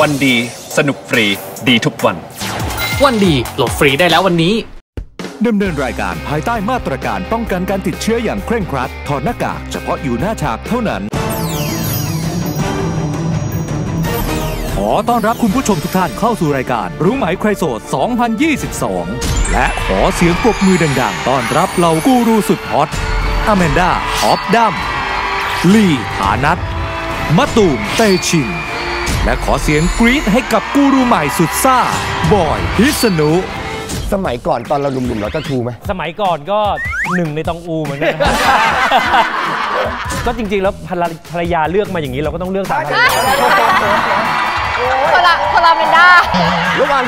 วันดีสนุกฟรีดีทุกวันวันดีโหลดฟรีได้แล้ววันนี้ดำเนินรายการภายใต้มาตรการป้องกันการติดเชื้ออย่างเคร่งครัดถอดหน้ากากเฉพาะอยู่หน้าฉากเท่านั้นขอต้อนรับคุณผู้ชมทุกท่านเข้าสู่รายการรู้ไหมใครโสด 2022 และขอเสียงปรบมือดังๆต้อนรับเหล่ากูรูสุดฮอตอแมนดาออฟดัมลีฐานัทมะตูมเตชินและขอเสียงกรี๊ดให้กับกูรูใหม่สุดซ่าบอยพิษณุสมัยก่อนตอนเราหนุ่มๆเราจะทูไหมสมัยก่อนก็หนึ่งในตองอูเหมือนกันก็จริงๆแล้วภรรยาเลือกมาอย่างนี้เราก็ต้องเลือกตามคนละเมนด้าระหว่าง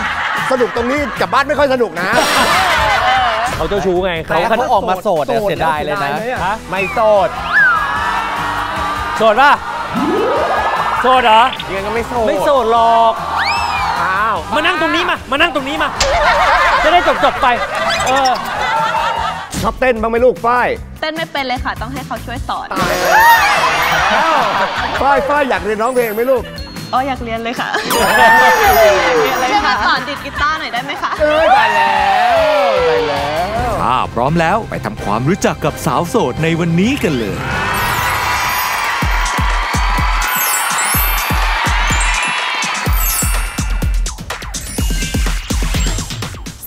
สนุกตรงนี้กลับบ้านไม่ค่อยสนุกนะเขาเจ้าชู้ไงเขาออกมาโสดเสียดายเลยนะไม่โสดโสดป่ะโสดเหรอยังไงก็ไม่โสดไม่โสดหรอกอ้าวมานั่งตรงนี้มานั่งตรงนี้มาจะได้จบไปชอบเต้นบ้างไหมลูกฝ้ายเต้นไม่เป็นเลยค่ะต้องให้เขาช่วยสอนฝ้ายอยากเรียนร้องเพลงไหมลูกอ๋ออยากเรียนเลยค่ะช่วยมาสอนติดกีตาร์หน่อยได้ไหมคะได้แล้วพร้อมแล้วไปทำความรู้จักกับสาวโสดในวันนี้กันเลย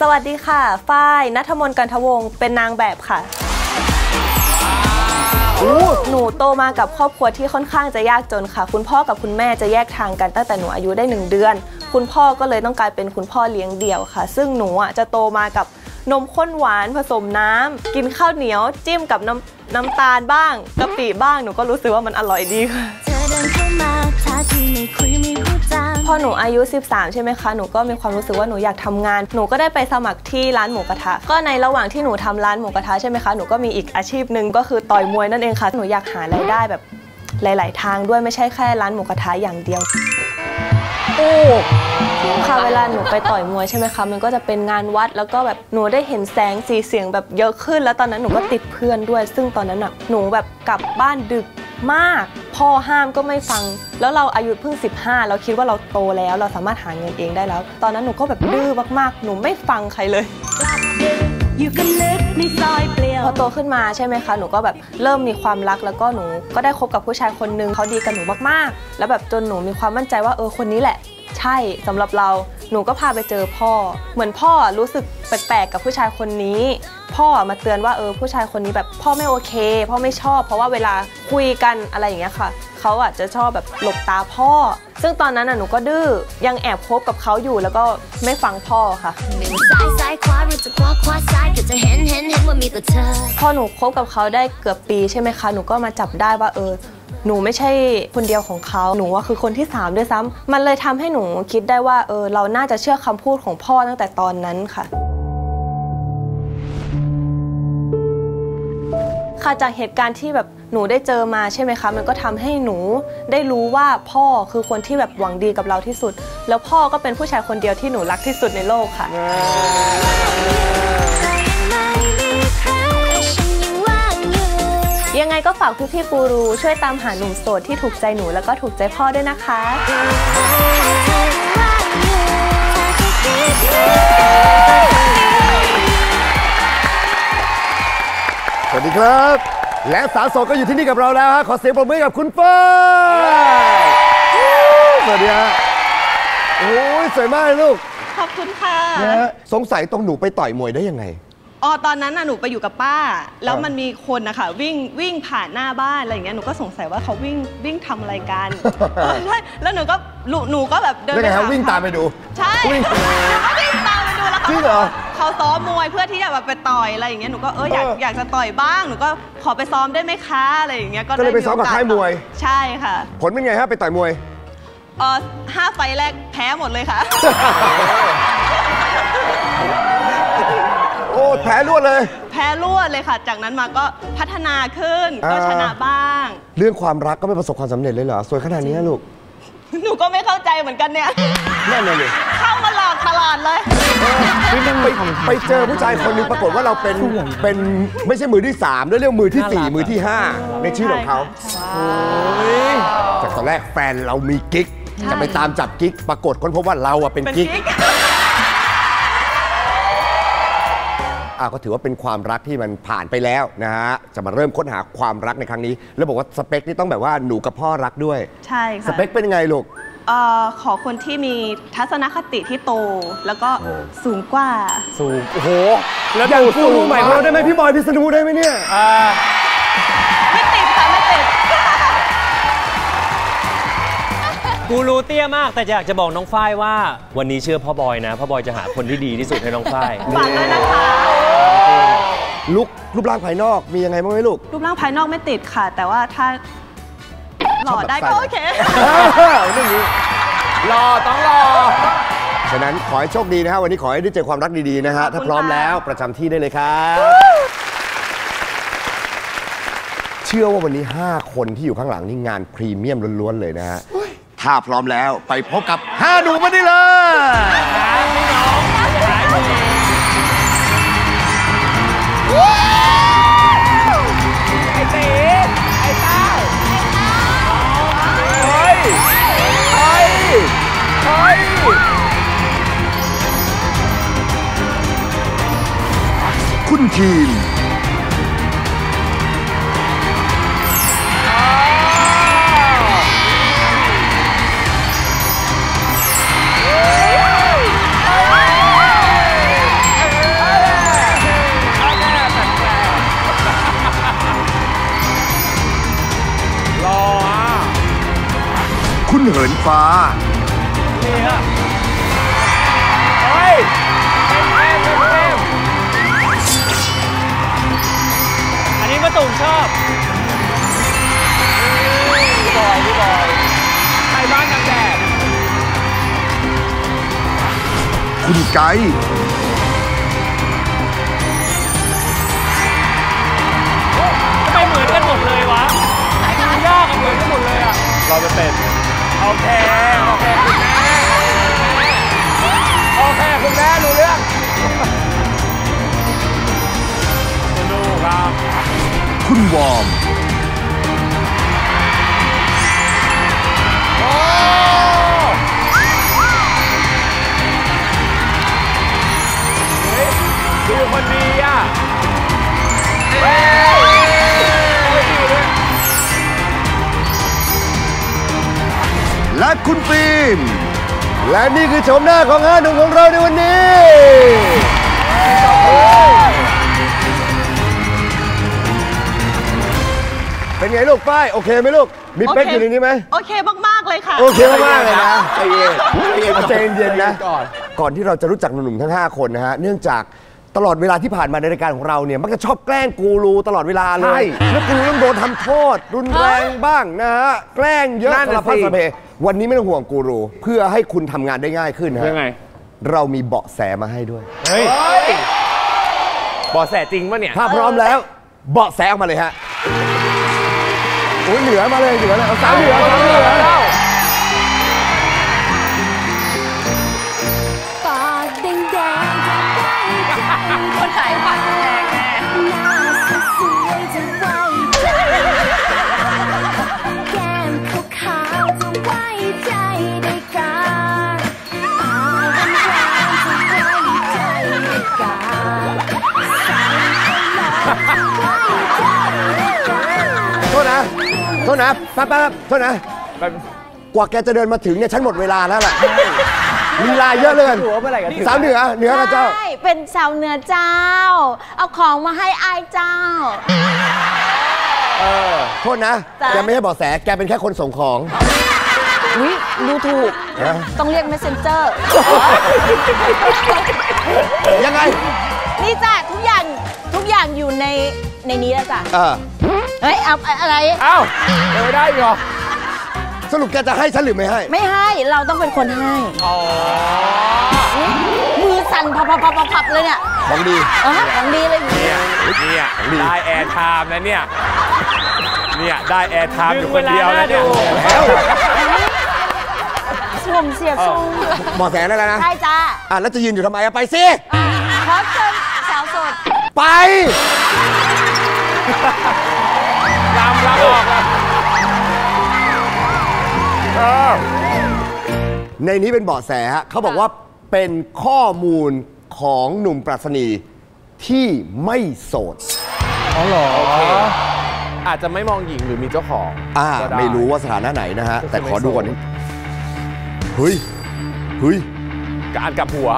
สวัสดีค่ะฝ้ายณัฐมนต์ กันทวงศ์เป็นนางแบบค่ะหนูโตมากับครอบครัวที่ค่อนข้างจะยากจนค่ะคุณพ่อกับคุณแม่จะแยกทางกันตั้งแต่หนูอายุได้1เดือนคุณพ่อก็เลยต้องกลายเป็นคุณพ่อเลี้ยงเดี่ยวค่ะซึ่งหนูจะโตมากับนมข้นหวานผสมน้ำกินข้าวเหนียวจิ้มกับน้ำตาลบ้างกะปิบ้างหนูก็รู้สึกว่ามันอร่อยดีค่ะพอหนูอายุ13ใช่ไหมคะหนูก็มีความรู้สึกว่าหนูอยากทำงานหนูก็ได้ไปสมัครที่ร้านหมูกระทะก็ในระหว่างที่หนูทำร้านหมูกระทะใช่ไหมคะหนูก็มีอีกอาชีพหนึ่งก็คือต่อยมวยนั่นเองค่ะหนูอยากหารายได้แบบหลายๆทางด้วยไม่ใช่แค่ร้านหมูกระทะอย่างเดียวค่ะเวลาหนูไปต่อยมวยใช่ไหมคะมันก็จะเป็นงานวัดแล้วก็แบบหนูได้เห็นแสงสีเสียงแบบเยอะขึ้นแล้วตอนนั้นหนูก็ติดเพื่อนด้วยซึ่งตอนนั้นน่ะหนูแบบกลับบ้านดึกมากพ่อห้ามก็ไม่ฟังแล้วเราอายุเพิ่ง15เราคิดว่าเราโตแล้วเราสามารถหาเงินเองได้แล้วตอนนั้นหนูก็แบบดื้อมากๆหนูไม่ฟังใครเลยพอโตขึ้นมาใช่ไหมคะหนูก็แบบเริ่มมีความรักแล้วก็หนูก็ได้คบกับผู้ชายคนนึงเขาดีกับหนูมากๆแล้วแบบจนหนูมีความมั่นใจว่าคนนี้แหละใช่สำหรับเราหนูก็พาไปเจอพ่อเหมือนพ่อรู้สึกแปลกๆกับผู้ชายคนนี้พ่อมาเตือนว่าผู้ชายคนนี้แบบพ่อไม่โอเคพ่อไม่ชอบเพราะว่าเวลาคุยกันอะไรอย่างเงี้ยค่ะเขาอาจจะชอบแบบหลบตาพ่อซึ่งตอนนั้นหนูก็ดื้อยังแอบคบกับเขาอยู่แล้วก็ไม่ฟังพ่อค่ะพอหนูคบกับเขาได้เกือบปีใช่ไหมคะหนูก็มาจับได้ว่าหนูไม่ใช่คนเดียวของเขาหนูว่าคือคนที่3ด้วยซ้ำมันเลยทำให้หนูคิดได้ว่าเราน่าจะเชื่อคำพูดของพ่อตั้งแต่ตอนนั้นค่ะจากเหตุการณ์ที่แบบหนูได้เจอมาใช่ไหมคะมันก็ทำให้หนูได้รู้ว่าพ่อคือคนที่แบบหวังดีกับเราที่สุดแล้วพ่อก็เป็นผู้ชายคนเดียวที่หนูรักที่สุดในโลกค่ะยังไงก็ฝากพี่กูรูช่วยตามหาหนุ่มโสดที่ถูกใจหนูแล้วก็ถูกใจพ่อด้วยนะคะสวัสดีครับและสาวโสดก็อยู่ที่นี่กับเราแล้วฮะขอเสียงปรบมือกับคุณฝ้ายสวัสดีฮะโอ้ยสวยมากลูกขอบคุณค่ะสงสัยตรงหนูไปต่อยมวยได้ยังไงอ๋อตอนนั้นน่ะหนูไปอยู่กับป้าแล้วมันมีคนนะคะวิ่งผ่านหน้าบ้านอะไรอย่างเงี้ยหนูก็สงสัยว่าเขาวิ่งทำอะไรกันใช่แล้วหนูก็แบบเดินไปวิ่งตามไปดูใช่วิ่งตามไปดูแล้วเขาซ้อมมวยเพื่อที่จะแบบไปต่อยอะไรอย่างเงี้ยหนูก็อยากจะต่อยบ้างหนูก็ขอไปซ้อมได้ไหมคะอะไรอย่างเงี้ยก็เลยไปซ้อมกับค่ายมวยใช่ค่ะผลเป็นไงฮะไปต่อยมวย5ไฟแรกแพ้หมดเลยค่ะโอ้แพ้รวดเลยแพ้รวดเลยค่ะจากนั้นมาก็พัฒนาขึ้นก็ชนะบ้างเรื่องความรักก็ไม่ประสบความสำเร็จเลยเหรอสวยขนาดนี้ลูกหนูก็ไม่เข้าใจเหมือนกันเนี่ยแน่นอนเลยเข้ามาหลอกตลอดเลยไปเจอผู้ชายคนนึงปรากฏว่าเราเป็นไม่ใช่มือที่3ด้วยเรียกมือที่4มือที่5ในชื่อของเขาจากตอนแรกแฟนเรามีกิ๊ก จะไปตามจับกิ๊กปรากฏค้นพบว่าเราอะเป็นกิ๊กก็ถือว่าเป็นความรักที่มันผ่านไปแล้วนะฮะจะมาเริ่มค้นหาความรักในครั้งนี้แล้วบอกว่าสเปคนี่ต้องแบบว่าหนูกับพ่อรักด้วยใช่ค่ะสเปคเป็นยังไงลูกขอคนที่มีทัศนคติที่โตแล้วก็สูงกว่าสูงโอ้โหแล้วอย่างผู้รู้ใหม่เราได้ไหมพี่บอยพิษณุได้ไหมเนี่ยไม่ติดค่ะไม่ติดกูรู้เตี้ยมากแต่อยากจะบอกน้องฝ้ายว่าวันนี้เชื่อพ่อบอยนะพ่อบอยจะหาคนที่ดีที่สุดให้น้องฝ้ายฝากด้วยนะคะรูปร่างภายนอกมียังไงบ้างไหมลูกรูปร่างภายนอกไม่ติดค่ะแต่ว่าถ้าหล่อได้ก็โอเคหล่อต้องหล่อฉะนั้นขอให้โชคดีนะฮะวันนี้ขอให้ได้เจอความรักดีๆนะฮะถ้าพร้อมแล้วประจำที่ได้เลยครับเชื่อว่าวันนี้5คนที่อยู่ข้างหลังนี่งานพรีเมียมล้วนๆเลยนะฮะถ้าพร้อมแล้วไปพบกับ5หนุ่มมาได้เลยคุณทีมรอคุณเหินฟ้าชอบพี่บอยไทยบ้านกันแดดคุณไก่ทำไมเหมือนกันหมดเลยวะยากเหมือนกันหมดเลยอะเราจะเป็นโอเคคุณแม่รู้เรื่องดูครับคุณวอมดูคนดีอ่ะและคุณฟิล์มและนี่คือชมหน้าของ5หนุ่มของเราในวันนี้เป็นไงลูกป้ายโอเคไหมลูกมีเป๊กอยู่ในนี้ไหมโอเคมากๆเลยค่ะโอเคมากๆเลยนะใจเย็นนะก่อนที่เราจะรู้จักหนุ่มทั้ง5คนนะฮะเนื่องจากตลอดเวลาที่ผ่านมาในรายการของเราเนี่ยมักจะชอบแกล้งกูรูตลอดเวลาเลยแล้วกูรูต้องโดนทำโทษรุนแรงบ้างนะฮะแกล้งเยอะสารพัดสารเพวันนี้ไม่ต้องห่วงกูรูเพื่อให้คุณทำงานได้ง่ายขึ้นฮะเรามีเบาะแสมาให้ด้วยเบาะแสจริงปะเนี่ยถ้าพร้อมแล้วเบาะแสออกมาเลยฮะเหลือมาเลยเหลือเอา3เหลือปากแดงคนขายปากแดงแก้มขาวจะไว้ใจได้กาปากแดงจะไว้ใจได้กาโทษนะโทษนะกว่าแกจะเดินมาถึงเนี่ยฉันหมดเวลาแล้วล่ะลีลาเยอะเลยสาวเหนือกับเจ้าใช่เป็นสาวเหนือเจ้าเอาของมาให้อายเจ้าโทษนะแกไม่ให้เบาะแสแกเป็นแค่คนส่งของอุ๊ยดูถูกต้องเรียก messenger ยังไงนี่จ้ะทุกอย่างอยู่ในนี้แล้วจ้ะเฮ้ยเอาอะไรเอาได้หรอสรุปแกจะให้ฉันหรือไม่ให้ไม่ให้เราต้องเป็นคนให้มือสั่นพับเลยเนี่ยของดีเลยเนี่ยได้แอร์ไทม์แล้วเนี่ยได้แอร์ไทม์อยู่คนเดียวแล้วเนี่ยผมเสียบซูหมอแสนได้แล้วนะใช่จ้าแล้วจะยืนอยู่ทำไมไปสิขอเชิญสาวสดไปลำออก ในนี้เป็นเบาะแสฮะเขาบอกว่าเป็นข้อมูลของหนุ่มปรัชนีที่ไม่โสดอ๋อเหรออาจจะไม่มองหญิงหรือมีเจ้าของไม่รู้ว่าสถานะไหนนะฮะแต่ขอดูก่อนเฮ้ยเฮ้ยการกับหัว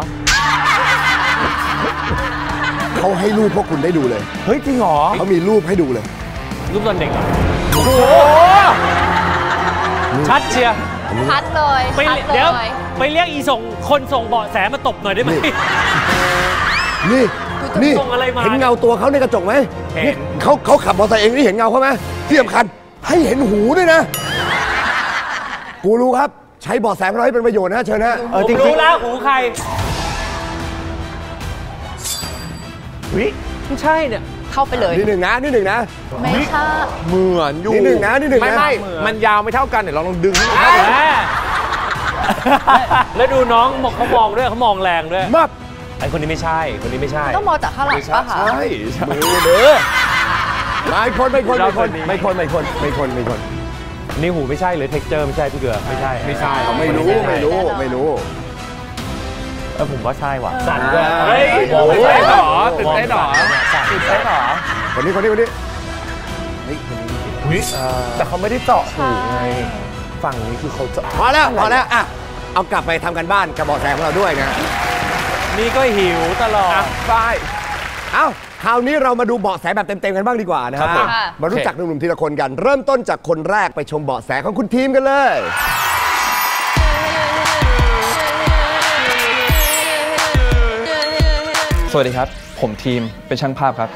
เขาให้รูปพวกคุณได้ดูเลยเฮ้ยจริงหรอเขามีรูปให้ดูเลยรูปตอนเด็กโอ้โหชัดเชียร์ชัดเลยเดี๋ยวไปเรียกอีส่งคนส่งเบาะแสมาตบหน่อยได้ไหมนี่เห็นเงาตัวเขาในกระจกไหมเขาขับมอเตอร์ไซค์เองนี่เห็นเงาเขาไหมที่สำคัญให้เห็นหูด้วยนะกูรู้ครับใช้เบาะแสของเราให้เป็นประโยชน์นะเชิญนะผมรู้แล้วหูใครไม่ใช่เนี่ยเข้าไปเลยนี่หนึ่งนะไม่ใช่เหมือนอยู่นี่หนึ่งนะไม่มันยาวไม่เท่ากันเดี๋ยวเราลองดึงแล้วดูน้องเขามองด้วยเขามองแรงด้วยมับไอคนนี้ไม่ใช่คนนี้ไม่ใช่ต้องมองจากข้างหลังป่ะคะใช่มือไม่คนนี่หูไม่ใช่หรือเท็กเจอร์ไม่ใช่พี่เกลือไม่ใช่ไม่รู้ผมว่าใช่ว่ะสั่นด้วยตื่นเต้นหรอคนนี้แต่เขาไม่ได้เจาะหูไงฝั่งนี้คือเขาเจาะพอแล้วอ่ะเอากลับไปทำกันบ้านกระบอกแสของเราด้วยนะนี่ก็หิวตลอดไปเอ้าคราวนี้เรามาดูเบาะแสแบบเต็มๆกันบ้างดีกว่านะครับมารู้จักหนุ่มๆทีละคนกันเริ่มต้นจากคนแรกไปชมเบาะแสของคุณทีมกันเลยสวัสดีครับผมทีมเป็นช่างภาพครับ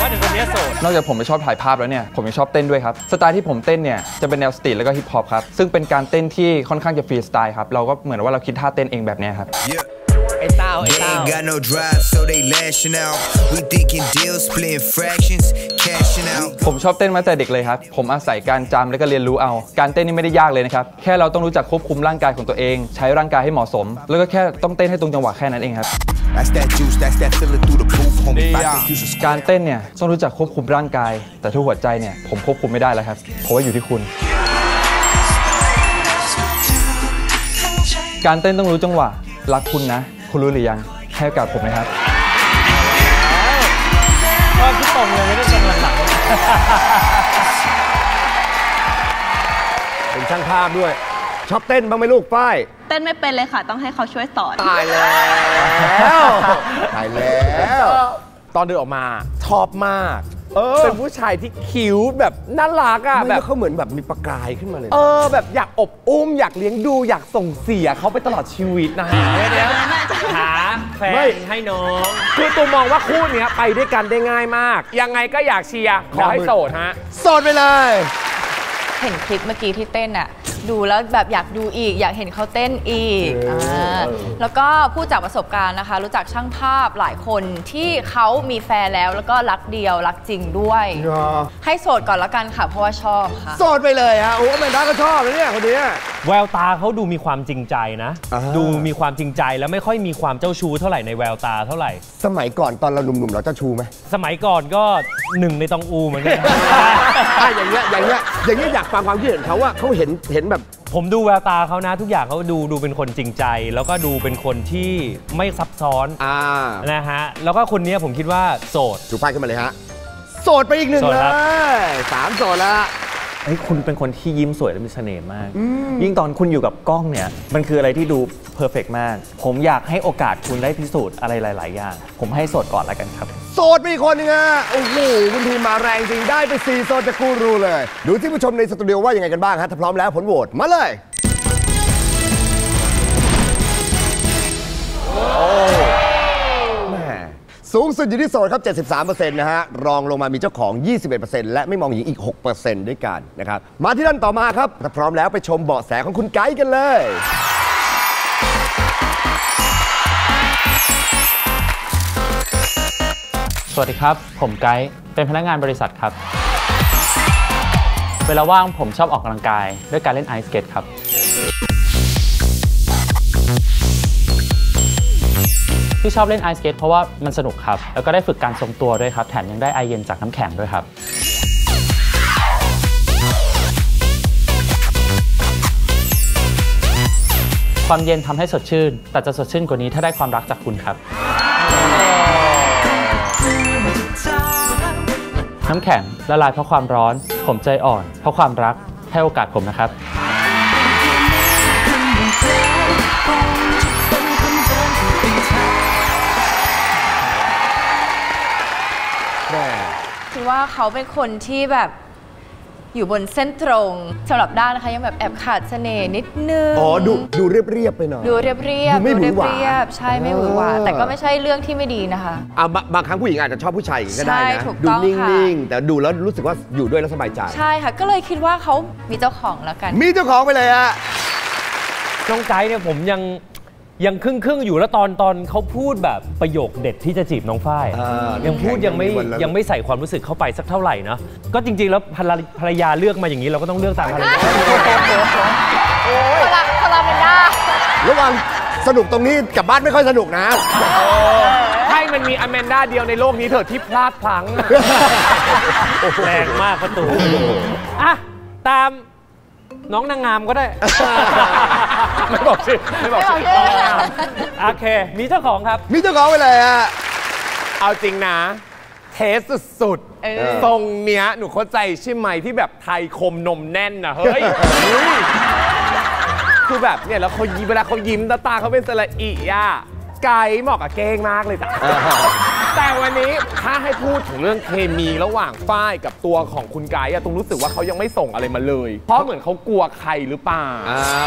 ว่าถึงคนนี้โสดนอกจากผมไม่ชอบถ่ายภาพแล้วเนี่ยผมยังชอบเต้นด้วยครับสไตล์ที่ผมเต้นเนี่ยจะเป็นแนวสตรีทแล้วก็ฮิปฮอปครับซึ่งเป็นการเต้นที่ค่อนข้างจะฟรีสไตล์ครับเราก็เหมือนว่าเราคิดท่าเต้นเองแบบนี้ครับไอ้เต้า ผมชอบเต้นมาแต่เด็กเลยครับผมอาศัยการจำและก็เรียนรู้เอาการเต้นนี่ไม่ได้ยากเลยนะครับแค่เราต้องรู้จักควบคุมร่างกายของตัวเองใช้ร่างกายให้เหมาะสมแล้วก็แค่ต้องเต้นให้ตรงจังหวะแค่นั้นเองครับการเต้นเนี่ยต้องรู้จักควบคุมร่างกายแต่ถ้าหัวใจเนี่ยผมควบคุมไม่ได้แล้วครับเพราะว่าอยู่ที่คุณการเต้นต้องรู้จังหวะรักคุณนะคุณรู้หรือยังให้โอกาสผมนะครับก็พี่ตรงเลยไม่ได้จำหลักเป็นช่างภาพด้วยชอบเต้นบ้างไหมลูกป้ายเต้นไม่เป็นเลยค่ะต้องให้เขาช่วยสอนตายแล้วตอนเดินออกมาชอบมากเป็นผู้ชายที่คิ้วแบบน่ารักอะแบบเขาเหมือนแบบมีประกายขึ้นมาเลยแบบอยากอบอุ้มอยากเลี้ยงดูอยากส่งเสียเขาไปตลอดชีวิตนะฮะหาแฟนให้น้องคือตัวมองว่าคู่นี้ไปด้วยกันได้ง่ายมากยังไงก็อยากเชียร์ขอให้โสดฮะโสดไปเลยเห็นคลิปเมื่อกี้ที่เต้นอะดูแล้วแบบอยากดูอีกอยากเห็นเขาเต้นอีกแล้วก็พูดจากประสบการณ์นะคะรู้จักช่างภาพหลายคนที่เขามีแฟนแล้วแล้วก็รักเดียวรักจริงด้วยให้โสดก่อนละกันค่ะเพราะว่าชอบค่ะโสดไปเลยฮะโอ้แมนดาก็ชอบเลยเนี่ยคนนี้แววตาเขาดูมีความจริงใจนะดูมีความจริงใจแล้วไม่ค่อยมีความเจ้าชู้เท่าไหร่ในแววตาเท่าไหร่สมัยก่อนตอนเราหนุ่มๆเราเจ้าชู้ไหมสมัยก่อนก็หนึ่งในตองอูเหมือนกันอย่างเงี้ยอยากฟังความคิดเห็นเขาว่าเขาเห็นแบบผมดูแววตาเขานะทุกอย่างเขาดูเป็นคนจริงใจแล้วก็ดูเป็นคนที่ไม่ซับซ้อนนะฮะแล้วก็คนนี้ผมคิดว่าโสดถูกป้ายขึ้นมาเลยฮะโสดไปอีกหนึ่งเลย3โสดละคุณเป็นคนที่ยิ้มสวยและมีเสน่ห์มากยิ่งตอนคุณอยู่กับกล้องเนี่ยมันคืออะไรที่ดูเพอร์เฟกต์มากผมอยากให้โอกาสคุณได้พิสูจน์อะไรหลายๆอย่างผมให้โสดก่อนละกันครับโสดไปอีกคนนึงอ่ะโอ้โหคุณทีมมาแรงจริงได้ไป4โสดจากกูรูเลยดูที่ผู้ชมในสตูดิโอว่ายังไงกันบ้างฮะถ้าพร้อมแล้วผลโหวตมาเลยสูงสุดอยู่ที่โสดครับ 73% นะฮะรองลงมามีเจ้าของ 21% และไม่มองหญิงอีก 6% ด้วยกันนะครับมาที่ด้านต่อมาครับถ้าพร้อมแล้วไปชมเบาะแสของคุณไก๊กันเลยสวัสดีครับผมไก๊เป็นพนักงานบริษัทครับเวลาว่างผมชอบออกกำลังกายด้วยการเล่นไอสเกตครับที่ชอบเล่นไอสเกตเพราะว่ามันสนุกครับแล้วก็ได้ฝึกการทรงตัวด้วยครับแถมยังได้ไอเย็นจากน้ำแข็งด้วยครับ ความเย็นทำให้สดชื่นแต่จะสดชื่นกว่านี้ถ้าได้ความรักจากคุณครับน้ำแข็งละลายเพราะความร้อนผมใจอ่อนเพราะความรักให้โอกาสผมนะครับคือว่าเขาเป็นคนที่แบบอยู่บนเส้นตรงสำหรับด้านนะคะยังแบบแอบขาดเสน่ห์นิดนึงอ๋อดูเรียบๆไปหน่อยดูเรียบๆไม่หวือหวาใช่ไม่หวือหวาแต่ก็ไม่ใช่เรื่องที่ไม่ดีนะคะเอาบางครั้งผู้หญิงอาจจะชอบผู้ชายก็ได้นะดูนิ่งๆแต่ดูแล้วรู้สึกว่าอยู่ด้วยแล้วสบายใจใช่ค่ะก็เลยคิดว่าเขามีเจ้าของแล้วกันมีเจ้าของไปเลยฮะน้องไกด์เนี่ยผมยังครึ่งอยู่แล้วตอนเขาพูดแบบประโยคเด็ดที่จะจีบน้องฝ้ายยังพูดยังไม่ใส่ความรู้สึกเข้าไปสักเท่าไหร่นะก็จริงๆแล้วภรรยาเลือกมาอย่างนี้เราก็ต้องเลือกตามภรรยาพลังเป็นได้ระหว่างสนุกตรงนี้กลับบ้านไม่ค่อยสนุกนะให้มันมีอแมนด้าเดียวในโลกนี้เถิดที่พลาดพลั้งแรงมากประตูอ่ะตามน้องนางงามก็ได้ไม่บอกสิโอเคมีเจ้าของครับมีเจ้าของไปเลยอะเอาจริงนะเทสสุดๆทรงเนี้ยหนูเข้าใจใช่ไหมที่แบบไทยคมนมแน่นนะเฮ้ยคือแบบเนี่ยแล้วเขายิ้มเวลาเขายิ้มตาเขาเป็นสระอีอะไก่เหมาะกับเก้งมากเลยจ้ะแต่วันนี้ถ้าให้พูดถึงเรื่องเคมีระหว่างฝ้ายกับตัวของคุณไก่อะตุ้มรู้สึกว่าเขายังไม่ส่งอะไรมาเลยเพราะเหมือนเขากลัวใครหรือเปล่า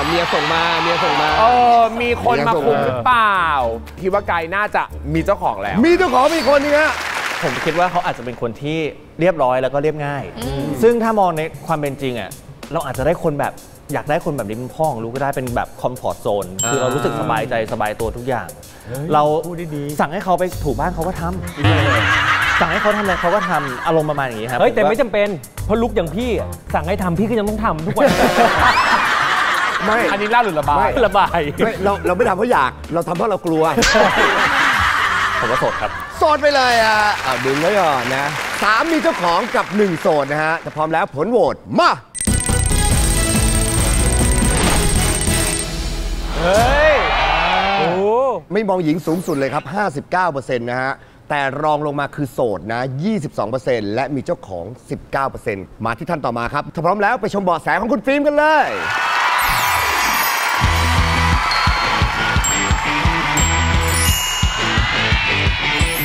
เมียส่งมามีคนมาคุมหรือเปล่าคิดว่าไก่น่าจะมีเจ้าของแล้วมีเจ้าของมีคนนี้ผมคิดว่าเขาอาจจะเป็นคนที่เรียบร้อยแล้วก็เรียบง่ายซึ่งถ้ามองในความเป็นจริงอะเราอาจจะได้คนแบบอยากได้คนแบบนี้เป็นพ่อของลูกก็ได้เป็นแบบคอมฟอร์ตโซนคือเรารู้สึกสบายใจสบายตัวทุกอย่างเราสั่งให้เขาไปถูบ้านเขาก็ทำสั่งให้เขาทำอะไรเขาก็ทำอารมณ์ประมาณอย่างนี้ครับเฮ้ยแต่ไม่จำเป็นเพราะลูกอย่างพี่สั่งให้ทำพี่ก็ยังต้องทำทุกวันไม่อันนี้เล่าหรือระบายเราไม่ทำเพราะอยากเราทำเพราะเรากลัวผมก็โสดครับโสดไปเลยอ่ะดึงไว้ก่อนนะสามมีเจ้าของกับหนึ่งโสดนะฮะแต่พร้อมแล้วผลโหวตมาเฮ้ย โอ้ ไม่มองหญิงสูงสุดเลยครับ 59% นะฮะ แต่รองลงมาคือโสดนะ 22% และมีเจ้าของ 19% มาที่ท่านต่อมาครับ ถ้าพร้อมแล้วไปชมเบาะแสของคุณฟิล์มกันเลย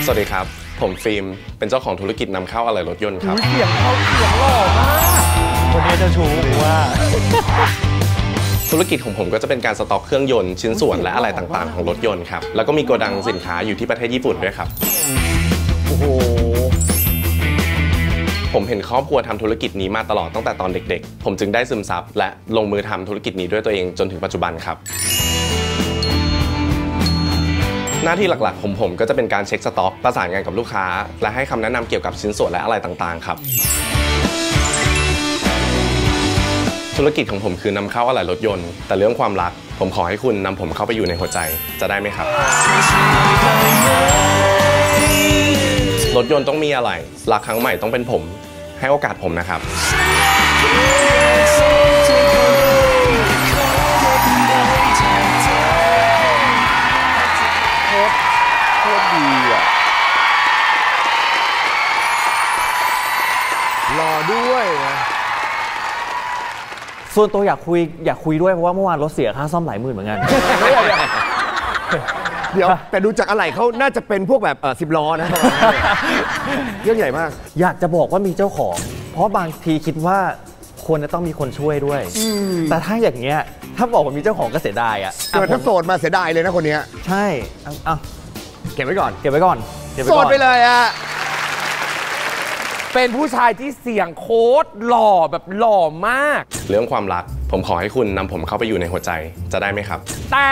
สวัสดีครับผมฟิล์มเป็นเจ้าของธุรกิจนำเข้าอะไหล่รถยนต์ครับเสียงเขาเสียงหล่อมากคนนี้จะชูว่าธุรกิจของผมก็จะเป็นการสต็อกเครื่องยนต์ชิ้นส่วนและอะไรต่างๆของรถยนต์ครับแล้วก็มีโกดังสินค้าอยู่ที่ประเทศญี่ปุ่นด้วยครับโอ้โหผมเห็นครอบครัวทำธุรกิจนี้มาตลอดตั้งแต่ตอนเด็กๆผมจึงได้ซึมซับและลงมือทำธุรกิจนี้ด้วยตัวเองจนถึงปัจจุบันครับหน้าที่หลักๆของผมก็จะเป็นการเช็คสต็อกประสานงานกับลูกค้าและให้คำแนะนำเกี่ยวกับชิ้นส่วนและอะไรต่างๆครับธุรกิจของผมคือนำเข้าอะไหล่รถยนต์แต่เรื่องความรักผมขอให้คุณนำผมเข้าไปอยู่ในหัวใจจะได้ไหมครับรถยนต์ต้องมีอะไหล่รักครั้งใหม่ต้องเป็นผมให้โอกาสผมนะครับโคตรดีอ่ะรอด้วยนะส่วนตัวอยากคุยด้วยเพราะว่าเมื่อวานรถเสียค่าซ่อมหลายหมื่นเหมือนกันเดี๋ยวแต่ดูจากอะไรเขาน่าจะเป็นพวกแบบ10ล้อนะเรื่องใหญ่มากอยากจะบอกว่ามีเจ้าของเพราะบางทีคิดว่าควรจะต้องมีคนช่วยด้วยแต่ถ้าอย่างเงี้ยถ้าบอกว่ามีเจ้าของก็เสียดายอ่ะเกิดถ้าโสดมาเสียดายเลยนะคนนี้ใช่เอาเก็บไว้ก่อนโสดไปเลยอ่ะเป็นผู้ชายที่เสียงโคตรหล่อแบบหล่อมากเรื่องความรักผมขอให้คุณนำผมเข้าไปอยู่ในหัวใจจะได้ไหมครับแต่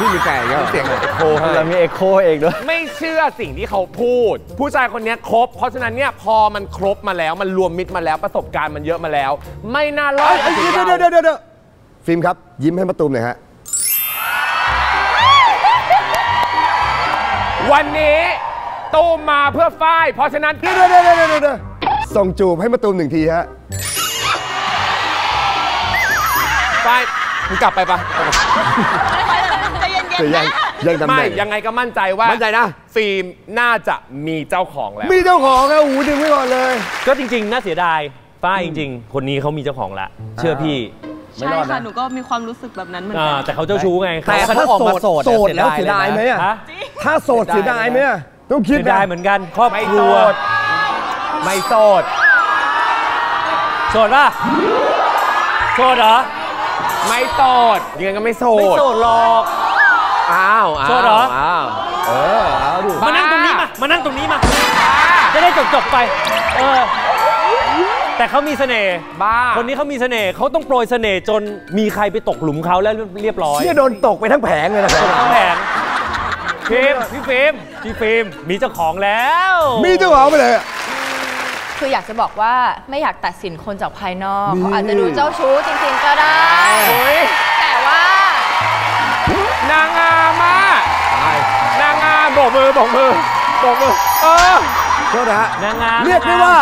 พี่มีแต่เสียงเอโคแล้วมีเอโคเองด้วยไม่เชื่อสิ่งที่เขาพูดผู้ชายคนนี้ครบเพราะฉะนั้นเนี่ยพอมันครบมาแล้วมันรวมมิตรมาแล้วประสบการณ์มันเยอะมาแล้วไม่น่ารอดเดี๋ยวฟิล์มครับยิ้มให้มะตูมหน่อยฮะวันนี้ตูมมาเพื่อฝ้ายเพราะฉะนั้นเดี๋ยวส่งจูบให้มะตูมหนึ่งทีฮะฝ้าย มึงกลับไปปะใจเย็นๆนะไม่ยังไงก็มั่นใจว่ามั่นใจนะฟิล์มน่าจะมีเจ้าของแล้วมีเจ้าของแล้วหูดึงไว้ก่อนเลยก็จริงๆน่าเสียดายป้าจริงๆคนนี้เขามีเจ้าของละเชื่อพี่ใช่ค่ะหนูก็มีความรู้สึกแบบนั้นเหมือนกันแต่เขาเจ้าชู้ไงแต่ถ้าโสดแล้วเสียดายไหมอ่ะถ้าโสดเสียดายไหมต้องคิดได้เหมือนกันครอบครัวไม่โสดโสดป่ะโสดเหรอไม่โสดยังไงก็ไม่โสดไม่โสดหรอกอ้าวโสดเหรออ้าวเออเอาดูมานั่งตรงนี้มามานั่งตรงนี้มาจะได้จบๆไปเออแต่เขามีเสน่ห์บ้าคนนี้เขามีเสน่ห์เขาต้องโปรยเสน่ห์จนมีใครไปตกหลุมเขาแล้วเรียบร้อยเนี่ยโดนตกไปทั้งแผงเลยนะทั้งแผงพี่ฟิล์มมีเจ้าของแล้วมีเจ้าของไปเลยคืออยากจะบอกว่าไม่อยากตัดสินคนจากภายนอกเขาอาจจะดูเจ้าชู้จริงๆก็ได้แต่ว่านางงามมากนางงามบอกมือโทษนะฮะนางงามเรียกได้ว่า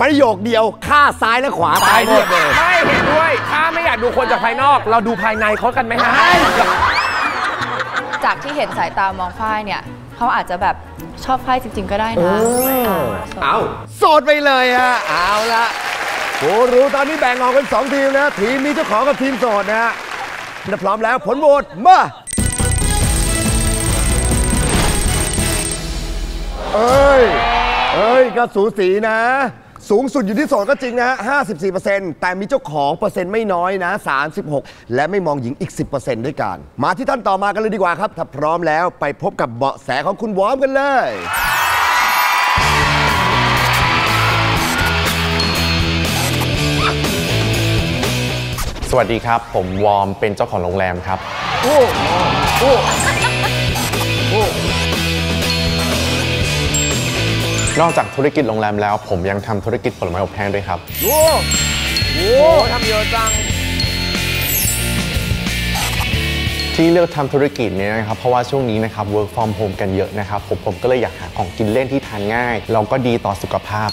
ประโยคเดียวฆ่าซ้ายและขวาตายหมดเลยไม่เห็นด้วยถ้าไม่อยากดูคนจากภายนอกเราดูภายในเขากันไหมฮะจากที่เห็นสายตามองฝ้ายเนี่ยเขาอาจจะแบบชอบฝ้ายจริงๆก็ได้นะเอาโสดไปเลยฮะเอาละโอ้รู้ตอนนี้แบ่งออกเป็น2ทีมนะทีมมีเจ้าของกับทีมโสดนะฮะถ้าพร้อมแล้วผลโหวตมาเอ้ยก็สูสีนะสูงสุดอยู่ที่โสดก็จริงนะ 54% แต่มีเจ้าของเปอร์เซ็นต์ไม่น้อยนะ 36% และไม่มองหญิงอีก 10% ด้วยกันมาที่ท่านต่อมากันเลยดีกว่าครับถ้าพร้อมแล้วไปพบกับเบาะแสของคุณวอมกันเลยสวัสดีครับผมวอมเป็นเจ้าของโรงแรมครับนอกจากธุรกิจโรงแรมแล้วผมยังทำธุรกิจผลไม้อบแห้งด้วยครับโอ้ทำเยอะจังที่เลือกทำธุรกิจนี้นะครับเพราะว่าช่วงนี้นะครับ work from home กันเยอะนะครับผมก็เลยอยากหาของกินเล่นที่ทานง่ายแล้วก็ดีต่อสุขภาพ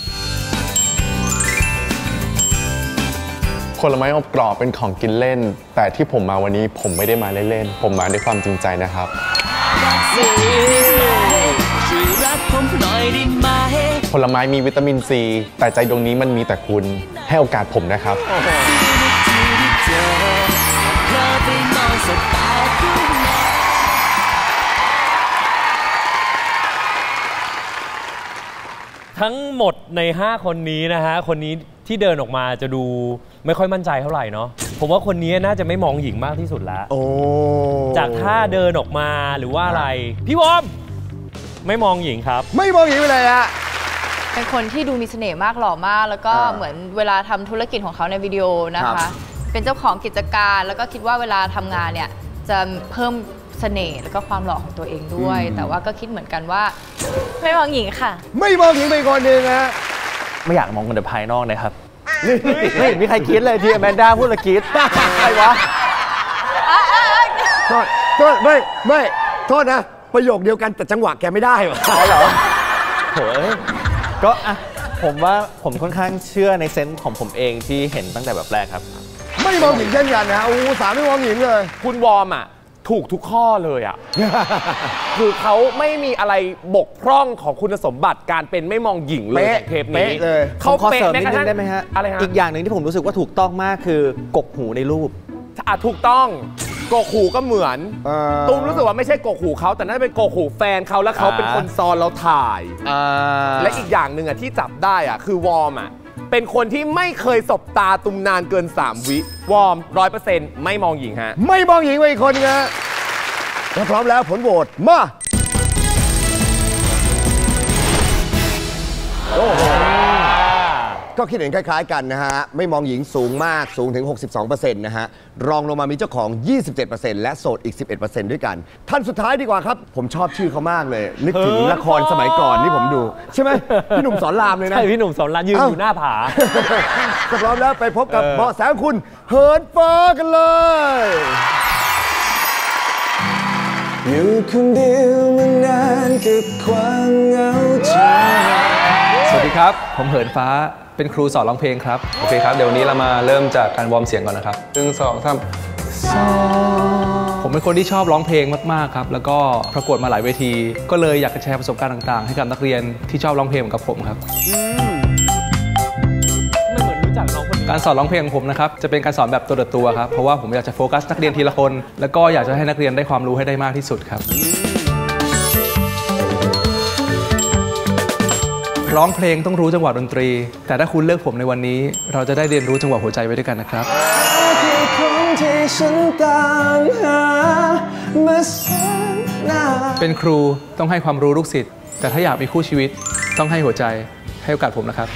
ผลไม้อบกรอบเป็นของกินเล่นแต่ที่ผมมาวันนี้ผมไม่ได้มาเล่นๆผมมาด้วยความจริงใจนะครับผลไม้มีวิตามินซีแต่ใจดวงนี้มันมีแต่คุณให้โอกาสผมนะครับทั้งหมดใน5คนนี้นะฮะคนนี้ที่เดินออกมาจะดูไม่ค่อยมั่นใจเท่าไหร่เนาะผมว่าคนนี้น่าจะไม่มองหญิงมากที่สุดแล้วจากท่าเดินออกมาหรือว่าอะไรพี่วอมไม่มองหญิงครับไม่มองหญิงเลยอะเป็นคนที่ดูมีเสน่ห์มากหล่อมากแล้วก็เหมือนเวลาทำธุรกิจของเขาในวิดีโอนะคะเป็นเจ้าของกิจการแล้วก็คิดว่าเวลาทำงานเนี่ยจะเพิ่มเสน่ห์แล้วก็ความหล่อของตัวเองด้วยแต่ว่าก็คิดเหมือนกันว่าไม่มองหญิงค่ะไม่มองหญิงไปก่อนเองนะไม่อยากมองคนแต่ภายนอกนะครับนี่มีใครคิดเลยที่แมนด้าพูดละคิดใครวะโทษไม่โทษนะประโยคเดียวกันแต่จังหวะแกไม่ได้หรอเหรอโหยก็อ่ะผมว่าผมค่อนข้างเชื่อในเซนส์ของผมเองที่เห็นตั้งแต่แบบแรกครับไม่มองหญิงเช่นกันนะอู้สามไม่มองหญิงเลยคุณวอมอ่ะถูกทุกข้อเลยอ่ะคือเขาไม่มีอะไรบกพร่องของคุณสมบัติการเป็นไม่มองหญิงเลยเทปนี้เลยเขาเป๊ะแม้กระทั่งได้ไหมฮะอะไรอีกอย่างหนึ่งที่ผมรู้สึกว่าถูกต้องมากคือกกหูในรูปอ่ะถูกต้องโกหูก็เหมือนตูมรู้สึกว่าไม่ใช่โกหูเขาแต่น่าจะเป็นโกหูแฟนเขาแล้วเขาเป็นคนซ้อนเราถ่ายและอีกอย่างหนึ่งอ่ะที่จับได้อ่ะคือวอมอ่ะเป็นคนที่ไม่เคยสบตาตูมนานเกิน3 วิวอม 100% ไม่มองหญิงฮะไม่มองหญิงไว้อีกคนนะถ้าพร้อมแล้วผลโหวตมาก็คิดเห็นคล้ายๆกันนะฮะไม่มองหญิงสูงมากสูงถึง 62% นะฮะรองลงมามีเจ้าของ 27% และโสดอีก 11% ด้วยกันท่านสุดท้ายดีกว่าครับผมชอบชื่อเขามากเลยนึกถึงละครสมัยก่อนที่ผมดูใช่ไหมพี่หนุ่มสอนรามเลยนะใช่พี่หนุ่มสอนรามยืนอยู่หน้าผาพร้อมแล้วไปพบกับเบาะแสคุณเหินฟ้ากันเลยอยู่คนเดียวมานานกับความเหงาใจสวัสดีครับผมเหินฟ้าเป็นครูสอนร้องเพลงครับโอเคครับเดี๋ยววันนี้เรามาเริ่มจากการวอร์มเสียงก่อนนะครับ1 2 3 ผมเป็นคนที่ชอบร้องเพลงมากๆครับแล้วก็ประกวดมาหลายเวทีก็เลยอยากจะแชร์ประสบการณ์ต่างๆให้กับนักเรียนที่ชอบร้องเพลงกับผมครับการสอนร้องเพลงของผมนะครับจะเป็นการสอนแบบตัวต่อตัวครับเพราะว่าผมอยากจะโฟกัสนักเรียนทีละคนแล้วก็อยากจะให้นักเรียนได้ความรู้ให้ได้มากที่สุดครับร้องเพลงต้องรู้จังหวะดนตรีแต่ถ้าคุณเลือกผมในวันนี้เราจะได้เรียนรู้จังหวะหัวใจไว้ด้วยกันนะครับเป็นครูต้องให้ความรู้ลูกศิษย์แต่ถ้าอยากมีคู่ชีวิตต้องให้หัวใจให้โอกาสผมนะครับ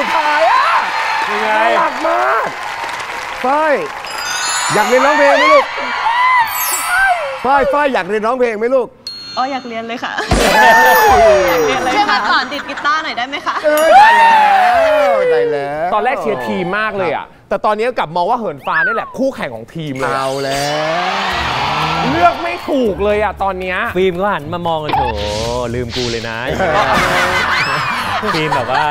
สุดท้ายอ่ะยังไงหนักมากฝ้ายอยากเรียนร้องเพลงไหมลูกฝ้ายอยากเรียนร้องเพลงไหมลูกอ๋ออยากเรียนเลยค่ะช่วยมาสอนติดกีตาร์หน่อยได้ไหมคะได้แล้วตอนแรกเชียร์ทีมมากเลยอ่ะแต่ตอนนี้กลับมองว่าเหินฟ้านี่แหละคู่แข่งของทีมเลยเอาแล้วเลือกไม่ถูกเลยอ่ะตอนนี้ฟิล์มก็หันมามองกันโถลืมกูเลยนะทีมแบบว่า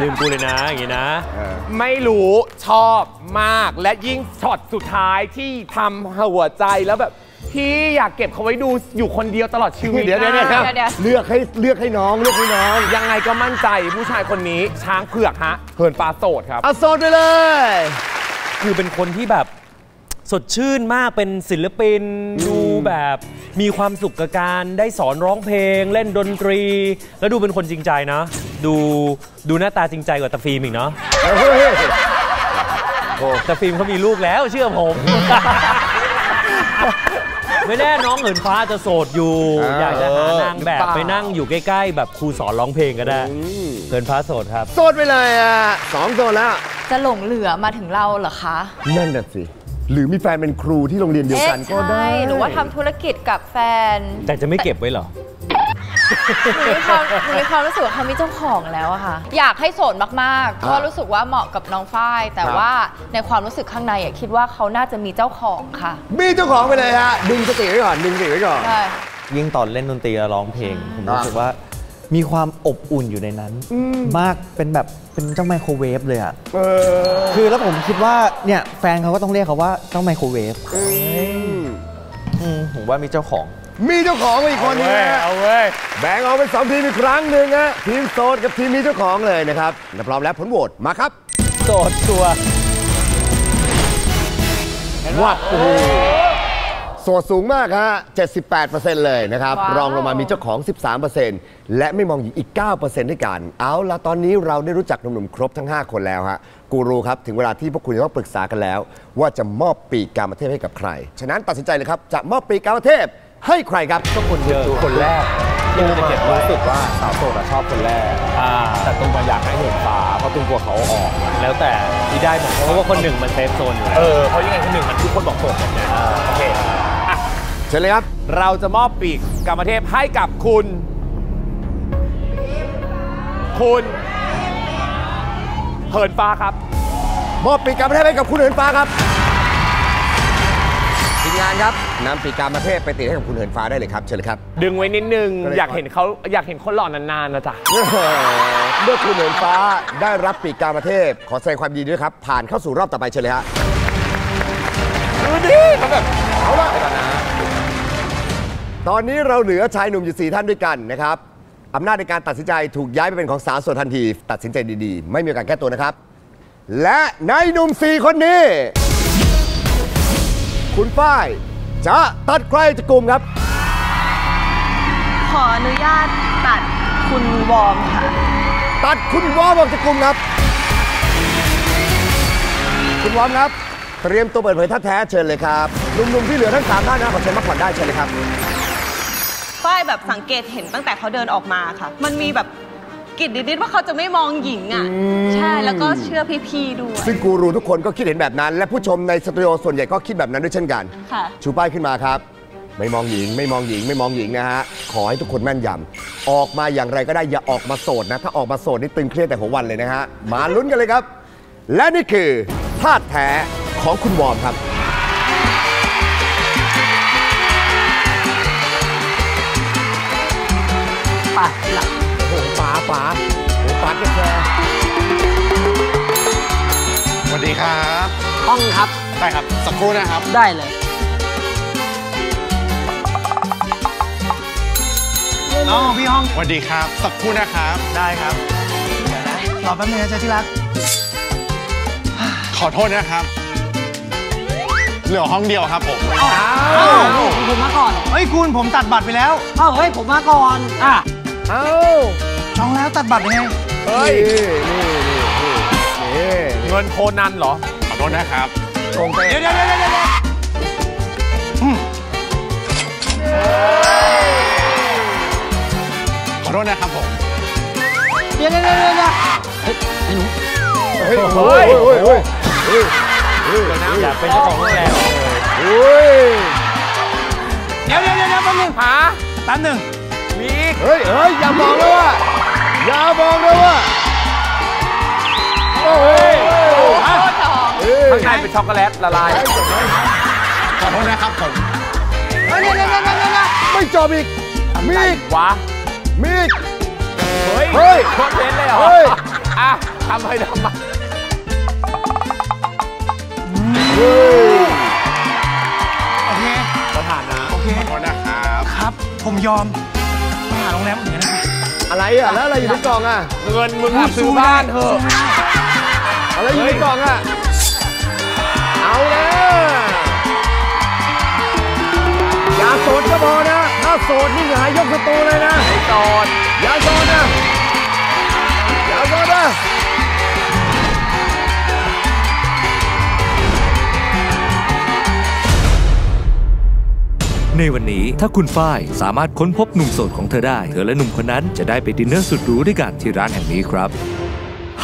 ลืมกูเลยนะอย่างนี้นะไม่รู้ชอบมากและยิ่งช็อตสุดท้ายที่ทำหัวใจแล้วแบบพี่อยากเก็บเขาไว้ดูอยู่คนเดียวตลอดชีวิตเลือกให้น้องเลือกให้น้องยังไงก็มั่นใจผู้ชายคนนี้ช้างเผือกฮะเหินฟ้าโสดครับโสดไปเลยคือเป็นคนที่แบบสดชื่นมากเป็นศิลปินดูแบบมีความสุขกับการได้สอนร้องเพลงเล่นดนตรีแล้วดูเป็นคนจริงใจนะดูหน้าตาจริงใจกว่าตาฟิล์มอีกเนาะตาฟิล์มเขามีลูกแล้วเชื่อผมไม่แน่น้องเหินฟ้าจะโสดอยู่อยากจะหานางแบบไปนั่งอยู่ใกล้ๆแบบครูสอนร้องเพลงก็ได้เหินฟ้าโสดครับโสดไปเลยอ่ะ2 โสดแล้วจะหลงเหลือมาถึงเราเหรอคะนั่นน่ะสิหรือมีแฟนเป็นครูที่โรงเรียนเดียวกันก็ได้หรือว่าทำธุรกิจกับแฟนแต่จะไม่เก็บไว้เหรอหนูมีความรู้สึกว่าเขามีเจ้าของแล้วอะค่ะอยากให้โสดมากๆเพราะรู้สึกว่าเหมาะกับน้องฝ้ายแต่ว่าในความรู้สึกข้างในอะคิดว่าเขาน่าจะมีเจ้าของค่ะมีเจ้าของไปเลยฮะดึงสติไว้ก่อนยิ่งตอนเล่นดนตรีร้องเพลงผมรู้สึกว่ามีความอบอุ่นอยู่ในนั้นมากเป็นแบบเป็นเจ้าไมโครเวฟเลยอ่ะคือแล้วผมคิดว่าเนี่ยแฟนเขาก็ต้องเรียกเขาว่าเจ้าไมโครเวฟผมว่ามีเจ้าของมาอีกคนนึงเอาเว้ยแบ่งออกเป็น2 ทีมอีกครั้งหนึ่งนะทีมโสดกับทีมมีเจ้าของเลยนะครับพร้อมแล้วผลโหวตมาครับโสดตัววัดโสดสูงมากฮะ 78% เลยนะครับรองลงมามีเจ้าของ 13% และไม่มองหญิงอีก 9% ด้วยกันเอาละตอนนี้เราได้รู้จักหนุ่มๆครบทั้ง5 คนแล้วฮะกูรูครับถึงเวลาที่พวกคุณจะต้องปรึกษากันแล้วว่าจะมอบปีกกามเทพให้กับใครฉะนั้นตัดสินใจเลยครับจะมอบปีกกามเทพให้ใครครับก็คนเดียวคนแรกยังจะเก็บรู้สึกว่าสาวโสดชอบคนแรกแต่ตุ้มอยากให้เห็นฟ้าเพราะตุ้มกลัวเขาออกแล้วแต่ที่ได้ผมเพราะว่าคนหนึ่งมันเซฟโซนอยู่เพราะยังไงคนหนึ่งมันทุกคนบอกโสดกันนะโอเคเชิญเลยครับเราจะมอบปีกกามเทพให้กับคุณเหินฟ้าครับมอบปีกกามเทพให้กับคุณเหินฟ้าครับทีมงานครับนำปีกกามเทพไปติดให้กับคุณเหินฟ้าได้เลยครับเชิญเลยครับดึงไว้นิดนึงอยากเห็นคนหล่อนานๆนะจ๊ะเมื่อคุณเหินฟ้าได้รับปีกกามเทพขอแสดงความยินดีด้วยครับผ่านเข้าสู่รอบต่อไปเชิญเลยฮะดูดิเขาแบบเอาละตอนนี้เราเหลือชายหนุ่มอยู่4 ท่านด้วยกันนะครับอำนาจในการตัดสินใจถูกย้ายไปเป็นของสาวโสดทันทีตัดสินใจดีๆไม่มีการแก้ตัวนะครับและในหนุ่ม4 คนนี้คุณฝ้ายจะตัดใครจากกลุ่มครับขออนุญาตตัดคุณวอมค่ะตัดคุณวอมออกจากกลุ่มครับคุณวอมครับเตรียมตัวเปิดเผยท่าแท้เชิญเลยครับหนุ่มๆที่เหลือทั้ง3 ท่านนะขอเชิญมาผ่อนได้เชิญเลยครับฝ้ายแบบสังเกตเห็นตั้งแต่เขาเดินออกมาค่ะมันมีแบบกลิ่นดิดๆว่าเขาจะไม่มองหญิงอ่ะใช่แล้วก็เชื่อพี่ๆด้วยซึ่งกูรูทุกคนก็คิดเห็นแบบนั้นและผู้ชมในสตูดิโอส่วนใหญ่ก็คิดแบบนั้นด้วยเช่นกันชูป้ายขึ้นมาครับไม่มองหญิงนะฮะขอให้ทุกคนแม่นยำออกมาอย่างไรก็ได้อย่าออกมาโสดนะถ้าออกมาโสดนี่ตึงเครียดแต่หัววันเลยนะฮะมาลุ้นกันเลยครับและนี่คือท่าแท้ของคุณวอมครับ ป๋าโอ้ป๋าเด็กแกสวัสดีครับห้องครับได้ครับสักครู่นะครับได้เลยน้องพี่ห้องสวัสดีครับสักครู่นะครับได้ครับรอแป๊บนึงนะจ๊ะที่รักขอโทษนะครับเหลือห้องเดียวครับผมผมมาก่อนเฮ้ยคุณผมตัดบัตรไปแล้วเฮ้ยผมมาก่อนจองแล้วตัดบัตรไปไงเฮ้ยเงินโคนันเหรอขอโทษนะครับโกงไปเดี๋ยวขอโทษนะครับผมเดี๋ยวเฮ้ยไอ้หนูเฮ้ยอยากเป็นเจ้าของโรงแรมเดี๋ยวแป๊บนึงผาแป๊บนึงมีเฮ้ยอย่าบอกนะว่าโอ้ยข้างในเป็นช็อกโกแลตละลายขอโทษนะครับผมไม่จบอีกมีดวะมีดเฮ้ยโคตรเล่นเลยเหรออ่ะทำไปทำมาโอเคประธานนะโอเคขอโทษนะครับครับผมยอมประธานโรงแรมเหมือนกันอะไรอ่ะแล้วอะไรอยู่ในกล่องอ่ะเงินมึงซื้อบ้านเถอะอะไรอยู่ในกล่องอ่ะเอาแล้วอย่าโสดก็พอนะถ้าโสดนี่หายยกประตูเลยนะโสดอย่าโสดนะอย่าโสดนะในวันนี้ถ้าคุณฝ้ายสามารถค้นพบหนุ่มโสดของเธอได้เธอและหนุ่มคนนั้นจะได้ไปดินเนอร์สุดหรูด้วยกันที่ร้านแห่งนี้ครับ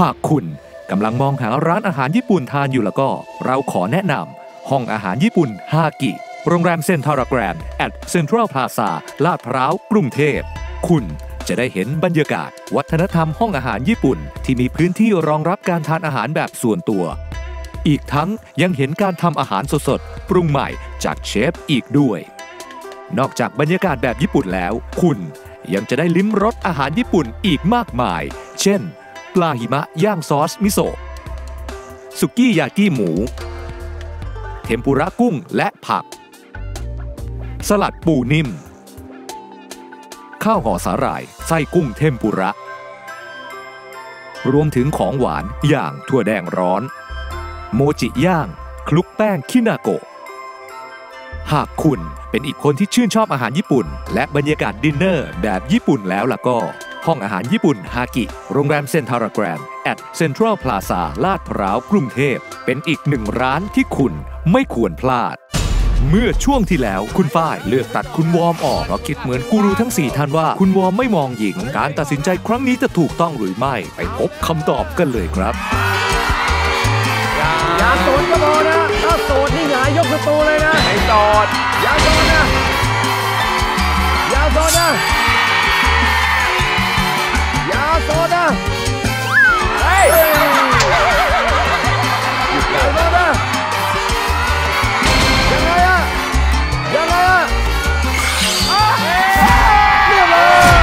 หากคุณกำลังมองหาร้านอาหารญี่ปุ่นทานอยู่แล้วก็เราขอแนะนำห้องอาหารญี่ปุ่นฮากิโรงแรมเซ็นทรัลแกรนด์แอทเซ็นทรัลพลาซาลาดพร้าวกรุงเทพคุณจะได้เห็นบรรยากาศวัฒนธรรมห้องอาหารญี่ปุ่นที่มีพื้นที่รองรับการทานอาหารแบบส่วนตัวอีกทั้งยังเห็นการทำอาหารสดๆปรุงใหม่จากเชฟอีกด้วยนอกจากบรรยากาศแบบญี่ปุ่นแล้วคุณยังจะได้ลิ้มรสอาหารญี่ปุ่นอีกมากมายเช่นปลาหิมะย่างซอสมิโซะสุกี้ยากิหมูเทมปุระกุ้งและผักสลัดปูนิ่มข้าวห่อสาหร่ายไส้กุ้งเทมปุระรวมถึงของหวานอย่างถั่วแดงร้อนโมจิย่างคลุกแป้งคินาโกะหากคุณเป็นอีกคนที่ชื่นชอบอาหารญี่ปุ่นและบรรยากาศดินเนอร์แบบญี่ปุ่นแล้วล่ะก็ห้องอาหารญี่ปุ่นฮากิโรงแรมเซ็นทรัลแกรนด์แอทเซ็นทรัลพลาซาลาดพร้าวกรุงเทพเป็นอีกหนึ่งร้านที่คุณไม่ควรพลาดเมื่อช่วงที่แล้วคุณฝ้ายเลือกตัดคุณวอมออกเพราะคิดเหมือนกูรูทั้ง4ท่านว่าคุณวอมไม่มองหญิงการตัดสินใจครั้งนี้จะถูกต้องหรือไม่ไปพบคำตอบกันเลยครับอย่าโสดก็พอนะถ้าโสดนี่หงายยกประตูเลยนะไอ้โสดอย่าโสดนะอย่าโสดนะอย่าโสดนะเฮ้ยอย่าโสดนะยังไงอะยังไงอะเรียบร้อย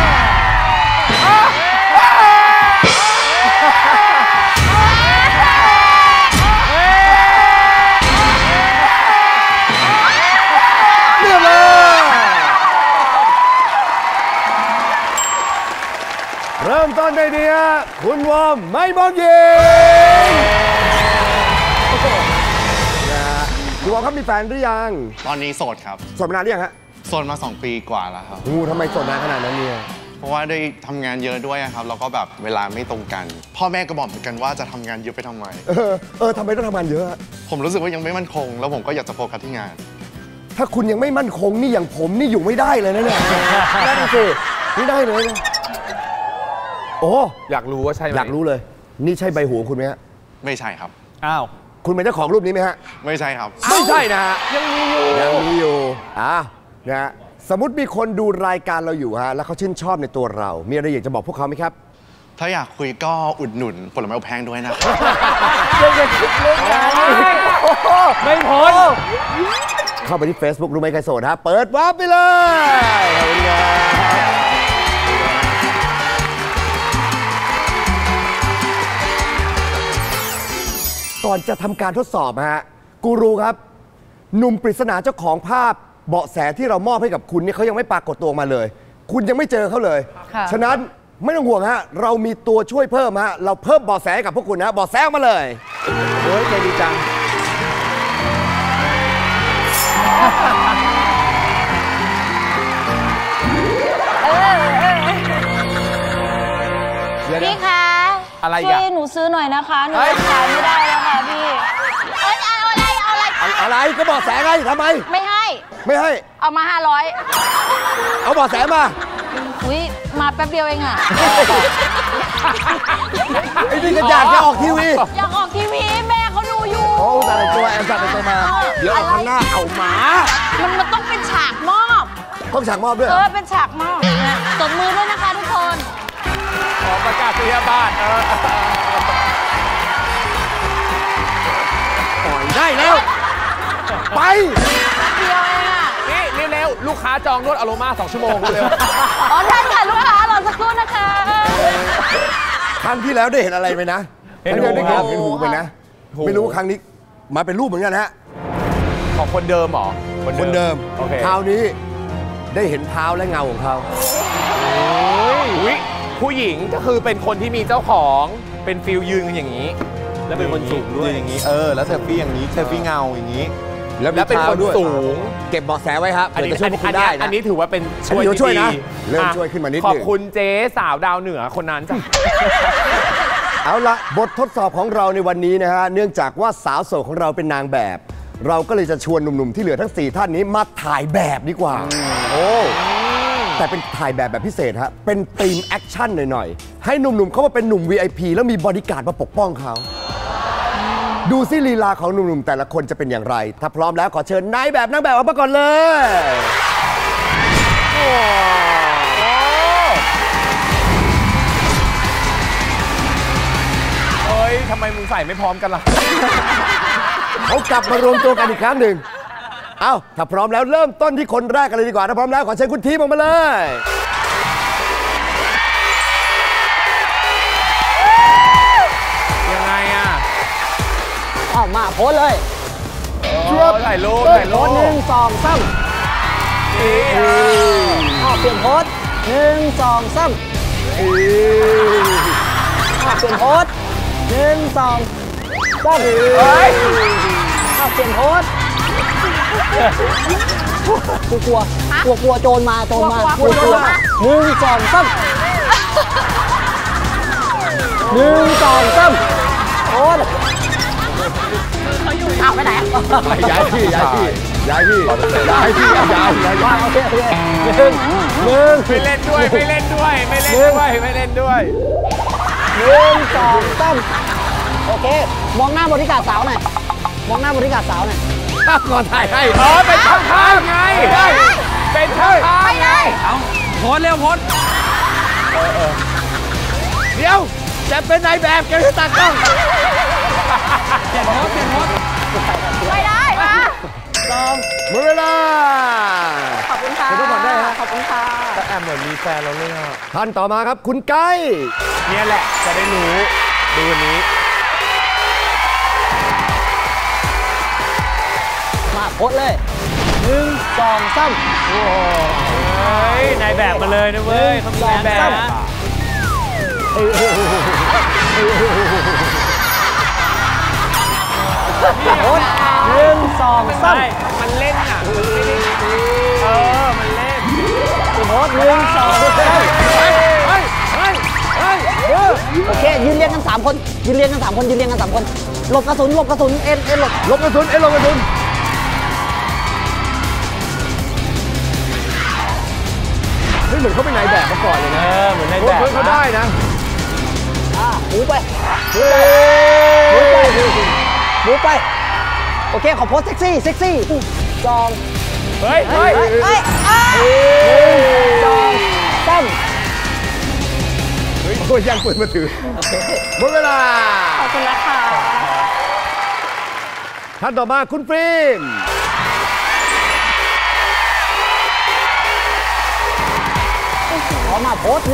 เริ่มต้นได้ดีฮะคุณวอมไม่มองหญิงคุณวอมครับมีแฟนหรือยังตอนนี้โสดครับโสดมานานหรือยังฮะโสดมา2ปีกว่าแล้วครับงูทำไมโสดนานขนาดนั้นเนี่ยเพราะว่าได้ทำงานเยอะด้วยครับแล้วก็แบบเวลาไม่ตรงกันพ่อแม่ก็บอกเหมือนกันว่าจะทำงานเยอะไปทำไมทำไมต้องทำงานเยอะผมรู้สึกว่ายังไม่มั่นคงแล้วผมก็อยากจะโฟกัสที่งานถ้าคุณยังไม่มั่นคงนี่อย่างผมนี่อยู่ไม่ได้เลยนะเนี่ยได้สิไม่ได้เลยโอ้อยากรู้ว่าใช่ไหมอยากรู้เลยนี่ใช่ใบหูของคุณไหมฮะไม่ใช่ครับอ้าวคุณเป็นเจ้าของรูปนี้ไหมฮะไม่ใช่ครับไม่ใช่นะฮะยังมีอยู่นะฮะสมมติมีคนดูรายการเราอยู่ฮะแล้วเขาชื่นชอบในตัวเรามีอะไรอยากจะบอกพวกเขาไหมครับถ้าอยากคุยก็อุดหนุนผลไม้อบแห้งด้วยนะยังจะคิดเรื่องนั้นไม่พอเข้าไปที่ Facebook รู้ไหมใครโสดฮะเปิดวาร์ปไปเลย ก่อนจะทำการทดสอบฮะกูรูครับหนุ่มปริศนาเจ้าของภาพเบาะแสที่เรามอบให้กับคุณเนี่ยเขายังไม่ปรากฏตัวมาเลยคุณยังไม่เจอเขาเลยฉะนั้นไม่ต้องห่วงฮะเรามีตัวช่วยเพิ่มฮะเราเพิ่มเบาะแสกับพวกคุณฮะเบาะแสมาเลยโอ้ยใจดีจังพี่คะช่วยหนูซื้อหน่อยนะคะหนูขายไม่ได้แล้วค่ะพี่อะไรก็บอกแสงไงทำไมไม่ให้เอามา500เอาบอกแสงมาอุ้ยมาแป๊บเดียวเองอ่ะไอ้นี่ก็อยากจะออกทีวีแม่เขาดูอยู่โอ้แต่ตัวแอมจัดตัวมาเดี๋ยวข้างหน้าเอาหมามันต้องเป็นฉากมอบด้วยเป็นฉากมอบตบมือด้วยนะคะทุกคนขอประกาศเสียบ้านปล่อยได้แล้วไปเดียวเองอ่ะนี่เร็วๆลูกค้าจองรถอโรมา2 ชั่วโมงเร็วอ๋อท่านค่ะลูกค้ารอสักครู่นะคะครั้งที่แล้วได้เห็นอะไรไหมนะเห็นหูไหมนะไม่รู้ครั้งนี้มาเป็นรูปเหมือนกันฮะของคนเดิมหรอคนเดิมคราวนี้ได้เห็นเท้าและเงาของเขาผู้หญิงก็คือเป็นคนที่มีเจ้าของเป็นฟิลยืนกันอย่างนี้แล้วเป็นคนสูงด้วยอย่างนี้แล้วเซลฟี่อย่างนี้เซลฟี่เงาอย่างนี้แล้วเป็นคนสูงเก็บเบาะแสไว้ครับอันนี้ช่วยคุณได้นะอันนี้ถือว่าเป็นช่วยนะเริ่มช่วยขึ้นมานิดนึงขอบคุณเจ๊สาวดาวเหนือคนนั้นจ้ะเอาละบททดสอบของเราในวันนี้นะฮะเนื่องจากว่าสาวโสดของเราเป็นนางแบบเราก็เลยจะชวนหนุ่มๆที่เหลือทั้ง4ท่านนี้มาถ่ายแบบดีกว่าโอ้แต่เป็นถ่ายแบบพิเศษฮะเป็นธีมแอคชั่นหน่อยๆให้หนุ่มๆเขามาเป็นหนุ่ม VIP แล้วมีบอดี้การ์ดมาปกป้องเขาดูซิลีลาของหนุ่มๆแต่ละคนจะเป็นอย่างไรถ้าพร้อมแล้วขอเชิญนายแบบนางแบบออกมาก่อนเลยเฮ้ยทำไมมึงใส่ไม่พร้อมกันล่ะเขากลับมารวมตัวกันอีกครั้งหนึ่งเอาถ้าพร้อมแล้วเริ่มต้นที่คนแรกกันเลยดีกว่าถ้าพร้อมแล้วขอเชิญคุณทีมออกมาเลยยังไงอะออกมาโพสเลยถ่ายรูป1 2 3เปลี่ยนโพส1 2 3เปลี่ยนโพส1 2 3เปลี่ยนโพสกลัวโจรมา1 2 3โอ้ยเขาอยู่เอาไปไหนย้ายที่1ไม่เล่นด้วย1 2 3โอเคมองหน้าบริการสาวหน่อยก่อนถ่ายให้เป็นช่างภาพไงเป็นช่างภาพไงเอาโพสเร็วโพสเดี๋ยวจะเป็นนายแบบแกจะตัดกล้องเปลี่ยนโพสไม่ได้มาลองมือละขอบคุณค่ะแต่แอมเหมือนมีแฟนแล้วเนี่ยท่านต่อมาครับคุณไก่เนี่ยแหละจะได้รู้ดูนี้โพสเลย1 2 3โอ้ยนายแบบมาเลยนะเว้ยเขามีนายแบบโพส1 2 3มันเล่นอ่ะมันเล่นโพส1 2 3โอเคยืนเรียงกัน3คนหลบกระสุนหลบกระสุนเหมือนเขาเป็นนายแบบมาก่อนเลยนะเหมือนนายแบบเขาได้นะหมูไปโอเคขอโพสเซ็กซี่จอง1 2 3โอ้ยยังเปิดมือถือหมดเวลาขอบคุณนะคะท่านต่อมาคุณฟิล์มขอมาโพส1 2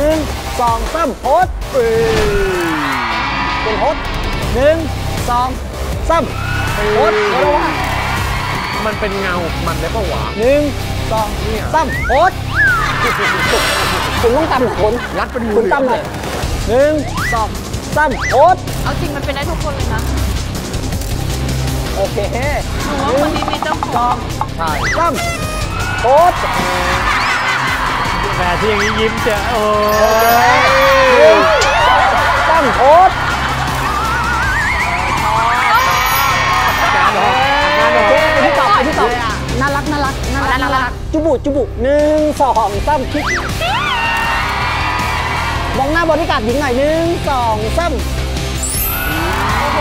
3โพสเป็นโพส1 2 ซ้ำโอ๊ตโอ๊ตมันเป็นเงามันได้ปะวะ1 2ซ้ำโอ๊ตคุณต้องตำคนรัดเป็นมือคุณตำเลย1 2ซ้ำโอ๊ตเอาจริงมันเป็นได้ทุกคนเลยนะโอเคหนูว่าคนนี้มีเจ้าของใช่ซ้ำโอ๊ตแต่ที่อย่างนี้ยิ้มจะโอ๊ยซ้ำโอ๊ตน่ารักน่ารักน่ารักน่ารักจุบุจุบุ1 2ซ้ำคิดมองหน้าบริการหญิงหน่อย1 2ซ้ำโอ้โห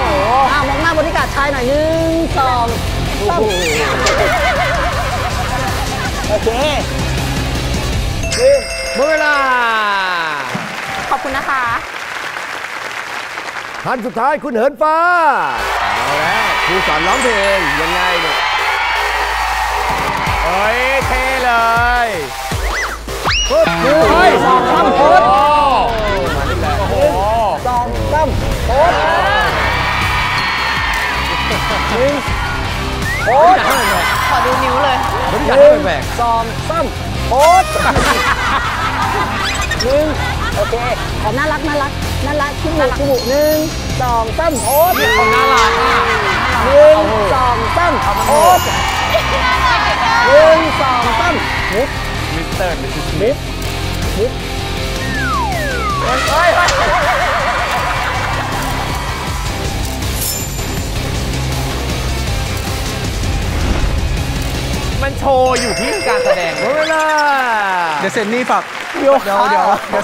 มองหน้าบริการชายหน่อย1 2ซ้ำโอเคหมดเวลาขอบคุณนะคะท่านสุดท้ายคุณเหินฟ้าเอาแล้วครูสอนร้องเพลงยังไงเนี่ยเฮ้ยเท่เลยพุทธสองซ้ำพุทธสองซ้ำพุทธขอดูนิ้วเลยสองซ้ำพุทธโอเคขอน่ารักน่ารักน่ารักขี้หมูขี้หมู1 2ซ้ำพุทธน่ารัก1 2ซ้ำพุทธ1 2ซ้ำมิดมิสเตอร์มิดมันโชว์อยู่ที่การแสดงเวลาเดี๋ยวเซนนี่ฝาก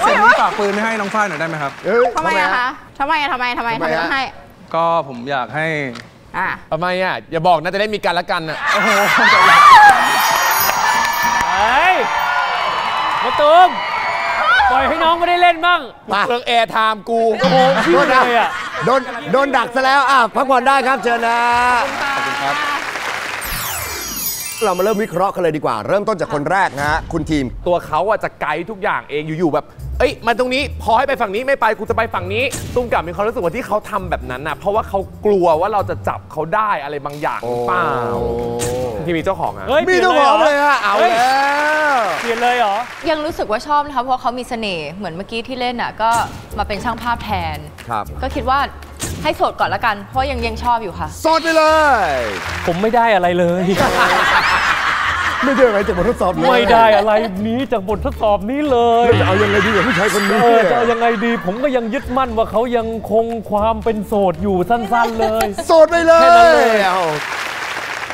เซนนี่ฝากปืนให้น้องฝ้ายหน่อยได้ไหมครับทำไมอะคะทำไมต้องให้ก็ผมอยากให้ทำไมอ่ะอย่าบอกนะจะได้มีกันละกันอ่ะโอ้โหเฮ้ยมาตูมปล่อยให้น้องไม่ได้เล่นบ้างเรื่องแอร์ไทม์กูโอ้โหโดนเลยอ่ะโดนดักซะแล้วพักผ่อนได้ครับเชิญนะขอบคุณครับเรามาเริ่มวิเคราะห์กันเลยดีกว่าเริ่มต้นจากคนแรกนะฮะคุณทีมตัวเขาอ่ะจะไกด์ทุกอย่างเองอยู่ๆแบบเอ้ยมาตรงนี้พอให้ไปฝั่งนี้ไม่ไปกูจะไปฝั่งนี้ตุ้มกลับมีความรู้สึกว่าที่เขาทำแบบนั้นนะเพราะว่าเขากลัวว่าเราจะจับเขาได้อะไรบางอย่างเปล่าที่มีเจ้าของอ่ะมีเจ้าของเลยอ่ะเอาเลยเปลี่ยนเลยเหรอยังรู้สึกว่าชอบนะคะเพราะเขามีเสน่ห์เหมือนเมื่อกี้ที่เล่นอ่ะก็มาเป็นช่างภาพแทนครับก็คิดว่าให้โสดก่อนละกันเพราะยังชอบอยู่ค่ะโสดไปเลยผมไม่ได้อะไรเลยไม่ได้อะไรจากบททดสอบนี้ไม่ได้อะไรนี้จากบททดสอบนี้เลยจะเอายังไงดีกับผู้ชายคนนี้จะเอายังไงดีผมก็ยังยึดมั่นว่าเขายังคงความเป็นโสดอยู่สั้นๆเลยโสดไปเลย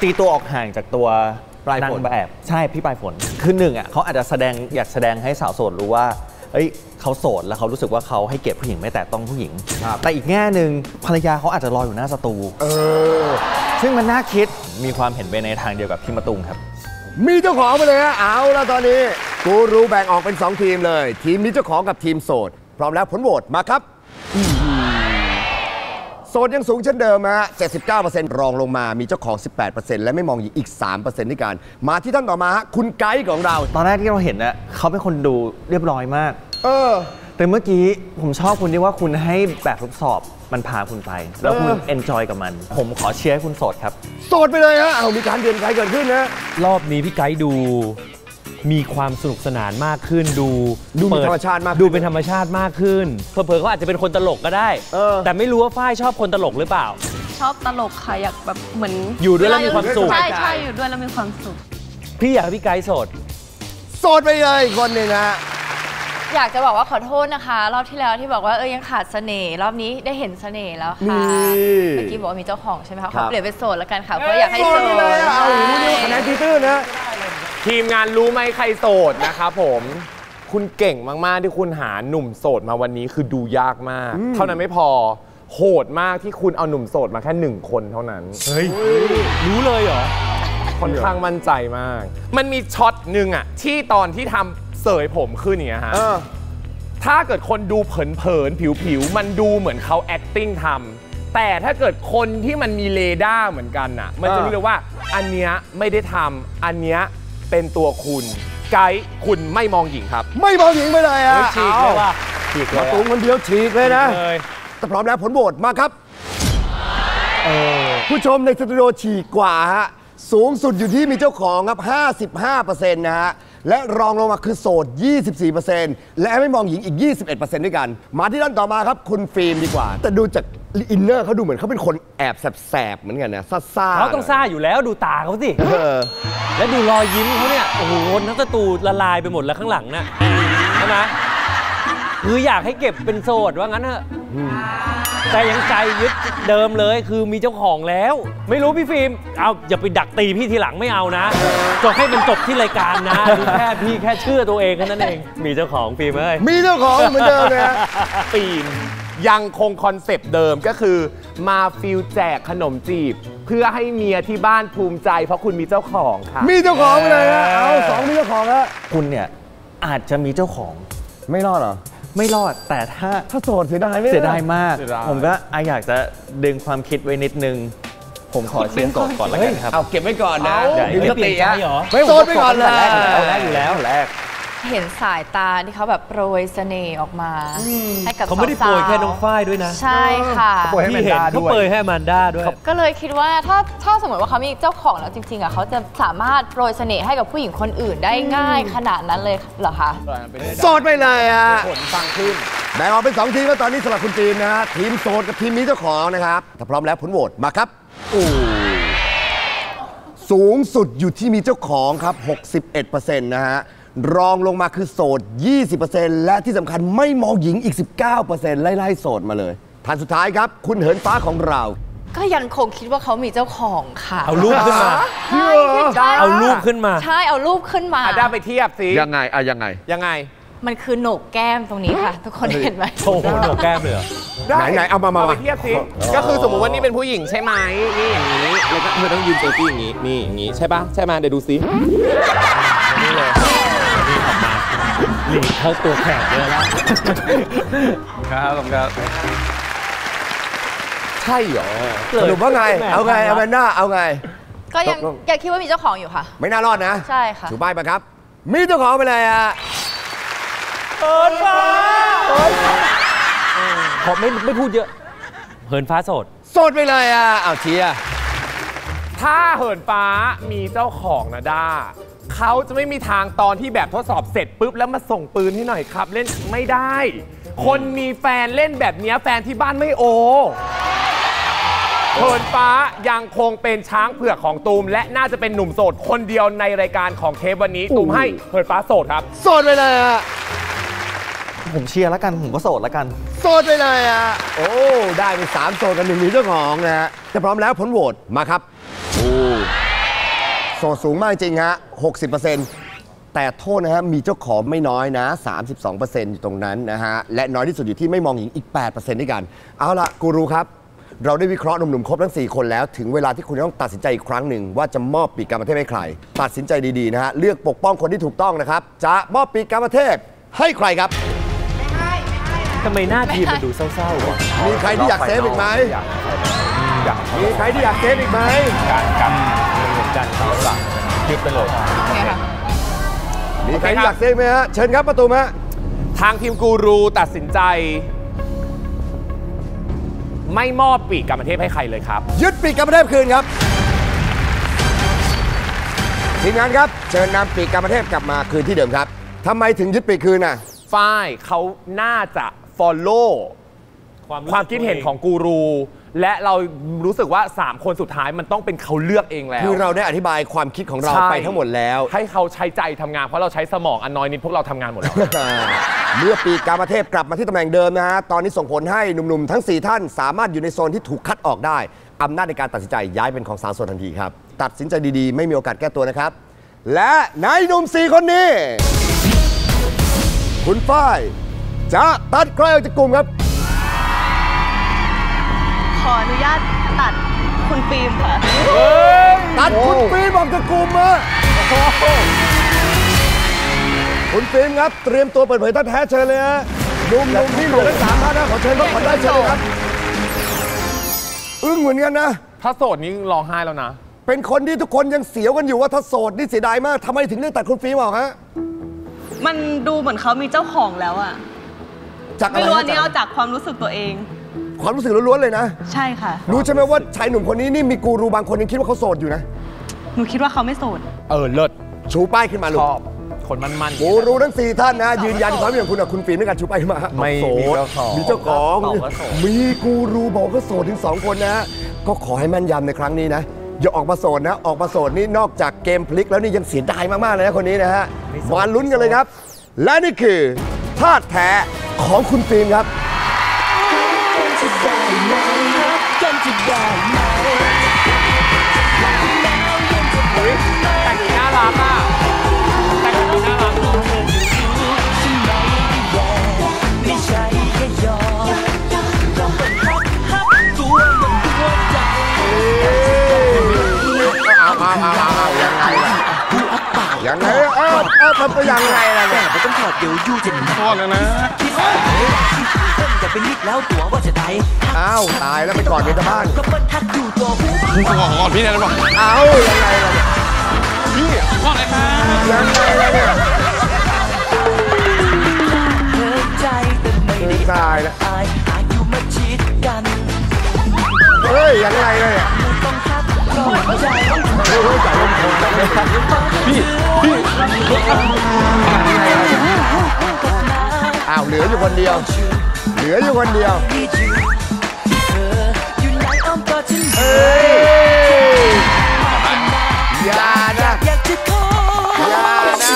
ตีตัวออกห่างจากตัวปลายฝนแอบใช่พี่ปลายฝนคือหนึ่งอ่ะเขาอาจจะแสดงอยากแสดงให้สาวโสดรู้ว่าเอ้ยเขาโสดแล้วเขารู้สึกว่าเขาให้เกียรติผู้หญิงไม่แตะต้องผู้หญิงแต่อีกแง่หนึ่งภรรยาเขาอาจจะรออยู่หน้าสตูซึ่งมันน่าคิดมีความเห็นไปในทางเดียวกับพี่มะตูมครับมีเจ้าของไปเลยฮะเอาละตอนนี้กูรู้แบ่งออกเป็น2ทีมเลยทีมมีเจ้าของกับทีมโสดพร้อมแล้วผลโหวตมาครับโสดยังสูงเช่นเดิมฮะ 79% รองลงมามีเจ้าของ 18% และไม่มองอีก 3% ด้วยกันมาที่ท่านต่อมาฮะคุณไกด์ของเราตอนแรกที่เราเห็นนะเขาเป็นคนดูเรียบร้อยมากแต่เมื่อกี้ผมชอบคุณที่ว่าคุณให้แบบทดสอบมันพาคุณไปแล้วคุณเอนจอยกับมันผมขอเชียร์ให้คุณโสดครับโสดไปเลยฮะเอามีการเปลี่ยนใจเกิดขึ้นนะรอบนี้พี่ไกด์ดูมีความสนุกสนานมากขึ้นดูเป็นธรรมชาติมากดูเป็นธรรมชาติมากขึ้นเผลอๆเขาอาจจะเป็นคนตลกก็ได้แต่ไม่รู้ว่าฝ้ายชอบคนตลกหรือเปล่าชอบตลกค่ะอยากแบบเหมือนอยู่ด้วยแล้วมีความสุขใช่อยู่ด้วยแล้วมีความสุขพี่อยากให้พี่ไกด์โสดไปเลยคนหนึ่งฮะอยากจะบอกว่าขอโทษนะคะรอบที่แล้วที่บอกว่ายังขาดเสน่ห์รอบนี้ได้เห็นเสน่ห์แล้วค่ะเมื่อกี้บอกว่ามีเจ้าของใช่ไหมคะขอเปลี่ยนเป็นโสดแล้วกันค่ะเพราะอยากให้โสดเลยเอาอย่างนี้คะแนนทีตื้นนะทีมงานรู้ไหมใครโสดนะครับผมคุณเก่งมากๆที่คุณหาหนุ่มโสดมาวันนี้คือดูยากมากเท่านั้นไม่พอโหดมากที่คุณเอาหนุ่มโสดมาแค่1คนเท่านั้นเฮ้ยรู้เลยเหรอค่อนข้างมั่นใจมากมันมีช็อตหนึ่งอะที่ตอนที่ทำเสยผมขึ้นอย่างเงี้ยฮะถ้าเกิดคนดูเผินๆผิวๆมันดูเหมือนเขา acting ทำแต่ถ้าเกิดคนที่มันมีเรดาร์เหมือนกันอะมันจะรู้เลยว่าอันเนี้ยไม่ได้ทำอันเนี้ยเป็นตัวคุณไกด์คุณไม่มองหญิงครับไม่มองหญิงไปเลยอะฉีกเลยว่ะฉีกเลยมาตุ้งคนเดียวฉีกเลยนะแต่พร้อมแล้วผลโหวตมาครับ ผู้ชมในสตูดิโอฉีกกว่าฮะสูงสุดอยู่ที่มีเจ้าของครับ 55% นะฮะและรองลงมาคือโสด 24% และไม่มองหญิงอีก 21% ด้วยกันมาที่ด้านต่อมาครับคุณฟิล์มดีกว่าแต่ดูจากอินเนอร์เขาดูเหมือนเขาเป็นคนแอบแสบๆเหมือนกันนะซ่าๆเขาต้องซ่าอยู่แล้วดูตาเขาสิและดูรอยยิ้มเขาเนี่ยโอ้โหทั้งตูดละลายไปหมดแล้วข้างหลังน่ะใช่ไหมคืออยากให้เก็บเป็นโสดว่างั้นเถอะแต่ยังใจยึดเดิมเลยคือมีเจ้าของแล้วไม่รู้พี่ฟิล์มเอาอย่าไปดักตีพี่ทีหลังไม่เอานะจบให้มันจบที่รายการนะแค่พี่แค่เชื่อตัวเองแค่นั้นเองมีเจ้าของฟิล์มเอ้ยมีเจ้าของเหมือนเดิมเลยฟิล์มยังคงคอนเซปต์เดิมก็คือมาฟิลแจกขนมจีบเพื่อให้เมียที่บ้านภูมิใจเพราะคุณมีเจ้าของค่ะมีเจ้าของเลยนะเอาสองมีเจ้าของแล้วคุณเนี่ยอาจจะมีเจ้าของไม่รอดหรอไม่รอดแต่ถ้าโสดเสียดายมากผมก็อยากจะดึงความคิดไว้นิดนึงผมขอเสียงก่อนแล้วกันครับเอาเก็บไว้ก่อนนะดึงสติอะโสดไปก่อนเลยแรกเห็นสายตาที่เขาแบบโปรยเสน่ห์ออกมาให้กับสาวเขาไม่ได้โปรยแค่น้องฝ้ายด้วยนะใช่ค่ะที่เห็นเขาเปรยให้มันได้ด้วยก็เลยคิดว่าถ้าสมมติว่าเขามีเจ้าของแล้วจริงๆอะเขาจะสามารถโปรยเสน่ห์ให้กับผู้หญิงคนอื่นได้ง่ายขนาดนั้นเลยเหรอคะโสดไปเลยอะผลฟังขึ้นแบ่งออกเป็น2ทีมแล้วตอนนี้สำหรับคุณจีนนะฮะทีมโสดกับทีมมีเจ้าของนะครับถ้าพร้อมแล้วผลโหวตมาครับสูงสุดอยู่ที่มีเจ้าของครับ 61% นะฮะรองลงมาคือโสด 20% และที่สำคัญไม่มองหญิงอีก 19% ไล่ๆโสดมาเลยท่านสุดท้ายครับคุณเหินฟ้าของเราก็ยังคงคิดว่าเขามีเจ้าของค่ะเอารูปขึ้นมาเอารูปขึ้นมาใช่เอารูปขึ้นมาได้ไปเทียบสิยังไงอะยังไงมันคือโหนกแก้มตรงนี้ค่ะทุกคนเห็นไหมโอ้โหโหนกแก้มเลยไหนเอามาไปเทียบสิก็คือสมมติว่านี่เป็นผู้หญิงใช่ไหมนี่อย่างนี้แล้วก็เธอต้องยืนเซลฟี่อย่างนี้นี่อย่างนี้ใช่ปะใช่มาเดี๋ยวดูสินี่เลยหลีกเข้าตัวแขกเยอะแล้วครับผมครับใช่หรอสรุปว่าไงเอาไงก็ยังคิดว่ามีเจ้าของอยู่ค่ะไม่น่ารอดนะใช่ค่ะถูกป้ายไหมครับมีเจ้าของไปเลยอ่ะเหินฟ้าขอไม่พูดเยอะเหินฟ้าโสดไปเลยอ่ะเอาเชียร์ถ้าเหินฟ้ามีเจ้าของนะด้าเขาจะไม่มีทางตอนที่แบบทดสอบเสร็จปุ๊บแล้วมาส่งปืนให้หน่อยครับเล่นไม่ได้คนมีแฟนเล่นแบบนี้แฟนที่บ้านไม่โอเหินฟ้ายังคงเป็นช้างเผือกของตูมและน่าจะเป็นหนุ่มโสดคนเดียวในรายการของเทปวันนี้ตูมให้เหินฟ้าโสดครับโสดไปเลยอะผมเชียร์แล้วกันผมก็โสดแล้วกันโสดไปเลยอะโอ้ได้ไป3 โสดกันหนึ่งมีเจ้าของนะฮะจะพร้อมแล้วผลโหวตมาครับโสดสูงมากจริงฮะ 60% แต่โทษนะฮะมีเจ้าของไม่น้อยนะ 32% อยู่ตรงนั้นนะฮะและน้อยที่สุดอยู่ที่ไม่มองหญิงอีก 8% ด้วยกันเอาละกูรูครับเราได้วิเคราะห์หนุ่มๆครบทั้ง4 คนแล้วถึงเวลาที่คุณต้องตัดสินใจอีกครั้งหนึ่งว่าจะมอบปีกกรรมเทพให้ใครตัดสินใจดีๆนะฮะเลือกปกป้องคนที่ถูกต้องนะครับจะมอบปีกกรรมเทพให้ใครครับไม่ให้ทำไมหน้าทีมันดูเศร้าๆวะมีใครที่อยากเซฟอีกไหมมีใครที่อยากเซฟอีกไหมการเสาหลักยึดไปเลยมีใครอยากเซฟไหมฮะเชิญครับประตูฮะทางทีมกูรูตัดสินใจไม่มอบปีกกรรมเทพให้ใครเลยครับยึดปีกกรรมเทพคืนครับทีมงานครับเชิญนำปีกกรรมเทพกลับมาคืนที่เดิมครับทำไมถึงยึดปีกคืนน่ะฝ้ายเขาน่าจะ follow ความคิดเห็นของกูรูและเรารู้สึกว่า3คนสุดท้ายมันต้องเป็นเขาเลือกเองแล้วคือเราได้อธิบายความคิดของเราไปทั้งหมดแล้วให้เขาใช้ใจทำงานเพราะเราใช้สมองอันน้อยนิดพวกเราทำงานหมดแล้วเมื่อปีกามเทพกลับมาที่ตำแหน่งเดิมนะฮะตอนนี้ส่งผลให้หนุ่มๆทั้ง4 ท่านสามารถอยู่ในโซนที่ถูกคัดออกได้อำนาจในการตัดสินใจย้ายเป็นของสาวโสดทันทีครับตัดสินใจดีๆไม่มีโอกาสแก้ตัวนะครับและนายหนุ่ม4 คนนี้คุณฝ้ายจะตัดใครออกจากกลุ่มครับขออนุญาตตัดคุณฟิล์มค่ะตัดคุณฟิล์มออกจากกลุ่มมาคุณฟิล์มครับเตรียมตัวเปิดเผยท่าแท้เชิญเลยฮะนุ่มที่เหลือทั้ง3 ท่านนะขอเชิญพวกผมได้เชิญครับอึ้งเหมือนกันนะถ้าโสดนี้ร้องไห้แล้วนะเป็นคนที่ทุกคนยังเสียวกันอยู่ว่าถ้าโสดนี่เสียดายมากทำไมถึงเลือกตัดคุณฟิล์มออกฮะมันดูเหมือนเขามีเจ้าของแล้วอะไม่รู้อันนี้เอาจากความรู้สึกตัวเอง ความรู้สึกล้วนๆเลยนะใช่ค่ะรู้ใช่ไหมว่าชายหนุ่มคนนี้นี่มีกูรูบางคนยังคิดว่าเขาโสดอยู่นะหนูคิดว่าเขาไม่โสดเออเลิศชูป้ายขึ้นมาลูกชอบคนมันๆกูรูทั้งสี่ท่านนะยืนยันความอย่างคุณกับคุณฟิล์มด้วยกันชูป้ายขึ้นมาไม่มีเจ้าของมีเจ้าของมีกูรูบอกว่าโสดถึง2คนนะก็ขอให้มั่นยำในครั้งนี้นะอย่าออกมาโสดนะออกมาโสดนี่นอกจากเกมพลิกแล้วนี่ยังเสียดายมากๆเลยนะคนนี้นะฮะมาลุ้นกันเลยครับและนี่คือธาตุแท้ของคุณฟิล์มครับแต่งหน้ารักอ่ะแต่งหน้ารักยังไงอ้าวมันเป็นยังไงล่ะเนี่ยผมต้องถอดเดี๋ยวยู่จะหนีทอดแล้วนะจะเป็นนิดแล้วตัวว่าจะตายอ้าวตายแล้วไปกอดเมียตะบ้านก็เปิดทัดอยู่ตัวผู้ผู้กอดกอดพี่เนี่ยนะบอกอ้าวยังไงล่ะพี่กอดอะไรมายังไงล่ะเนี่ยเลิกใจแต่ไม่ได้ตายแล้วอายอยู่มาชิดกันเฮ้ยยังไงล่ะเนี่ยอ้าวเหลืออยู่คนเดียวเหลืออยู่คนเดียวเฮ้ยอย่านะอย่านะ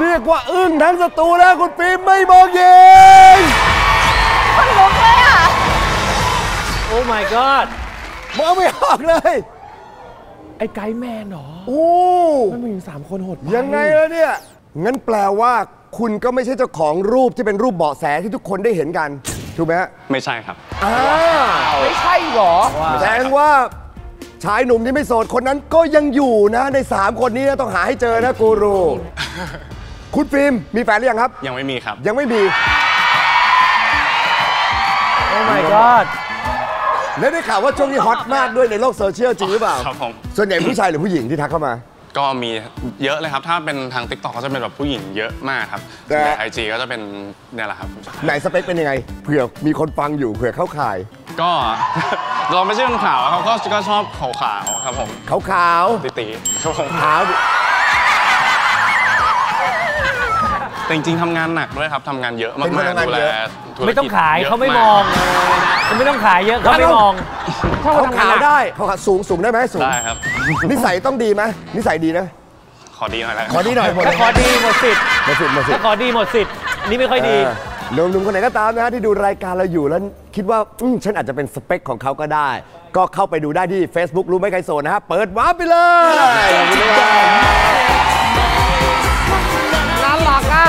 เรียกว่าอึ้งทั้งศัตรูแล้วคุณฟิล์มไม่มองยิงคนลุกเลยอ่ะโอ้ my god มองไม่ออกเลยไอ้ไกด์แมนหรอโอ้มันมีอยู่3คนโหดยังไงแล้วเนี่ยงั้นแปลว่าคุณก็ไม่ใช่เจ้าของรูปที่เป็นรูปเบาะแสที่ทุกคนได้เห็นกันถูกไหมฮะไม่ใช่ครับไม่ใช่หรอแสดงว่าชายหนุ่มที่ไม่โสดคนนั้นก็ยังอยู่นะใน3คนนี้นะต้องหาให้เจอนะกูรูคุณฟิล์มมีแฟนหรือยังครับยังไม่มีครับยังไม่มีโอ้ my god แล้วได้ข่าวว่าช่วงนี้ฮอตมากด้วยในโลกโซเชียลจริงหรือเปล่าครับผมส่วนใหญ่ผู้ชายหรือผู้หญิงที่ทักเข้ามาก็มีเยอะเลยครับถ้าเป็นทาง TikTok ก็จะเป็นแบบผู้หญิงเยอะมากครับแต่ใน IG ก็จะเป็นเนี่ยแหละครับไหนสเปคเป็นยังไงเผื่อมีคนฟังอยู่เผื่อเข้าข่ายก็เราไม่ใช่คนขาวเขาก็ชอบขาวๆครับผมขาวๆตีๆครับผมขาวแต่จริงๆทำงานหนักด้วยครับทำงานเยอะมากๆดูแลไม่ต้องขายเขาไม่มองไม่ต้องขายเยอะเขาไม่มองเขาขาวได้เขาขาวสูงได้ไหมสูงได้ครับนิสัยต้องดีไหมนิสัยดีนะขอดีหน่อยขอดีหน่อยหมดขอดีหมดสิทธิ์ขอดีหมดสิทธิ์นี่ไม่ค่อยดีหนุ่มๆคนไหนก็ตามนะที่ดูรายการเราอยู่แล้วคิดว่าฉันอาจจะเป็นสเปคของเขาก็ได้ก็เข้าไปดูได้ที่ Facebook รู้ไหมไกโซนนะฮะเปิดวาร์ปไปเลยน่ารักอ่ะ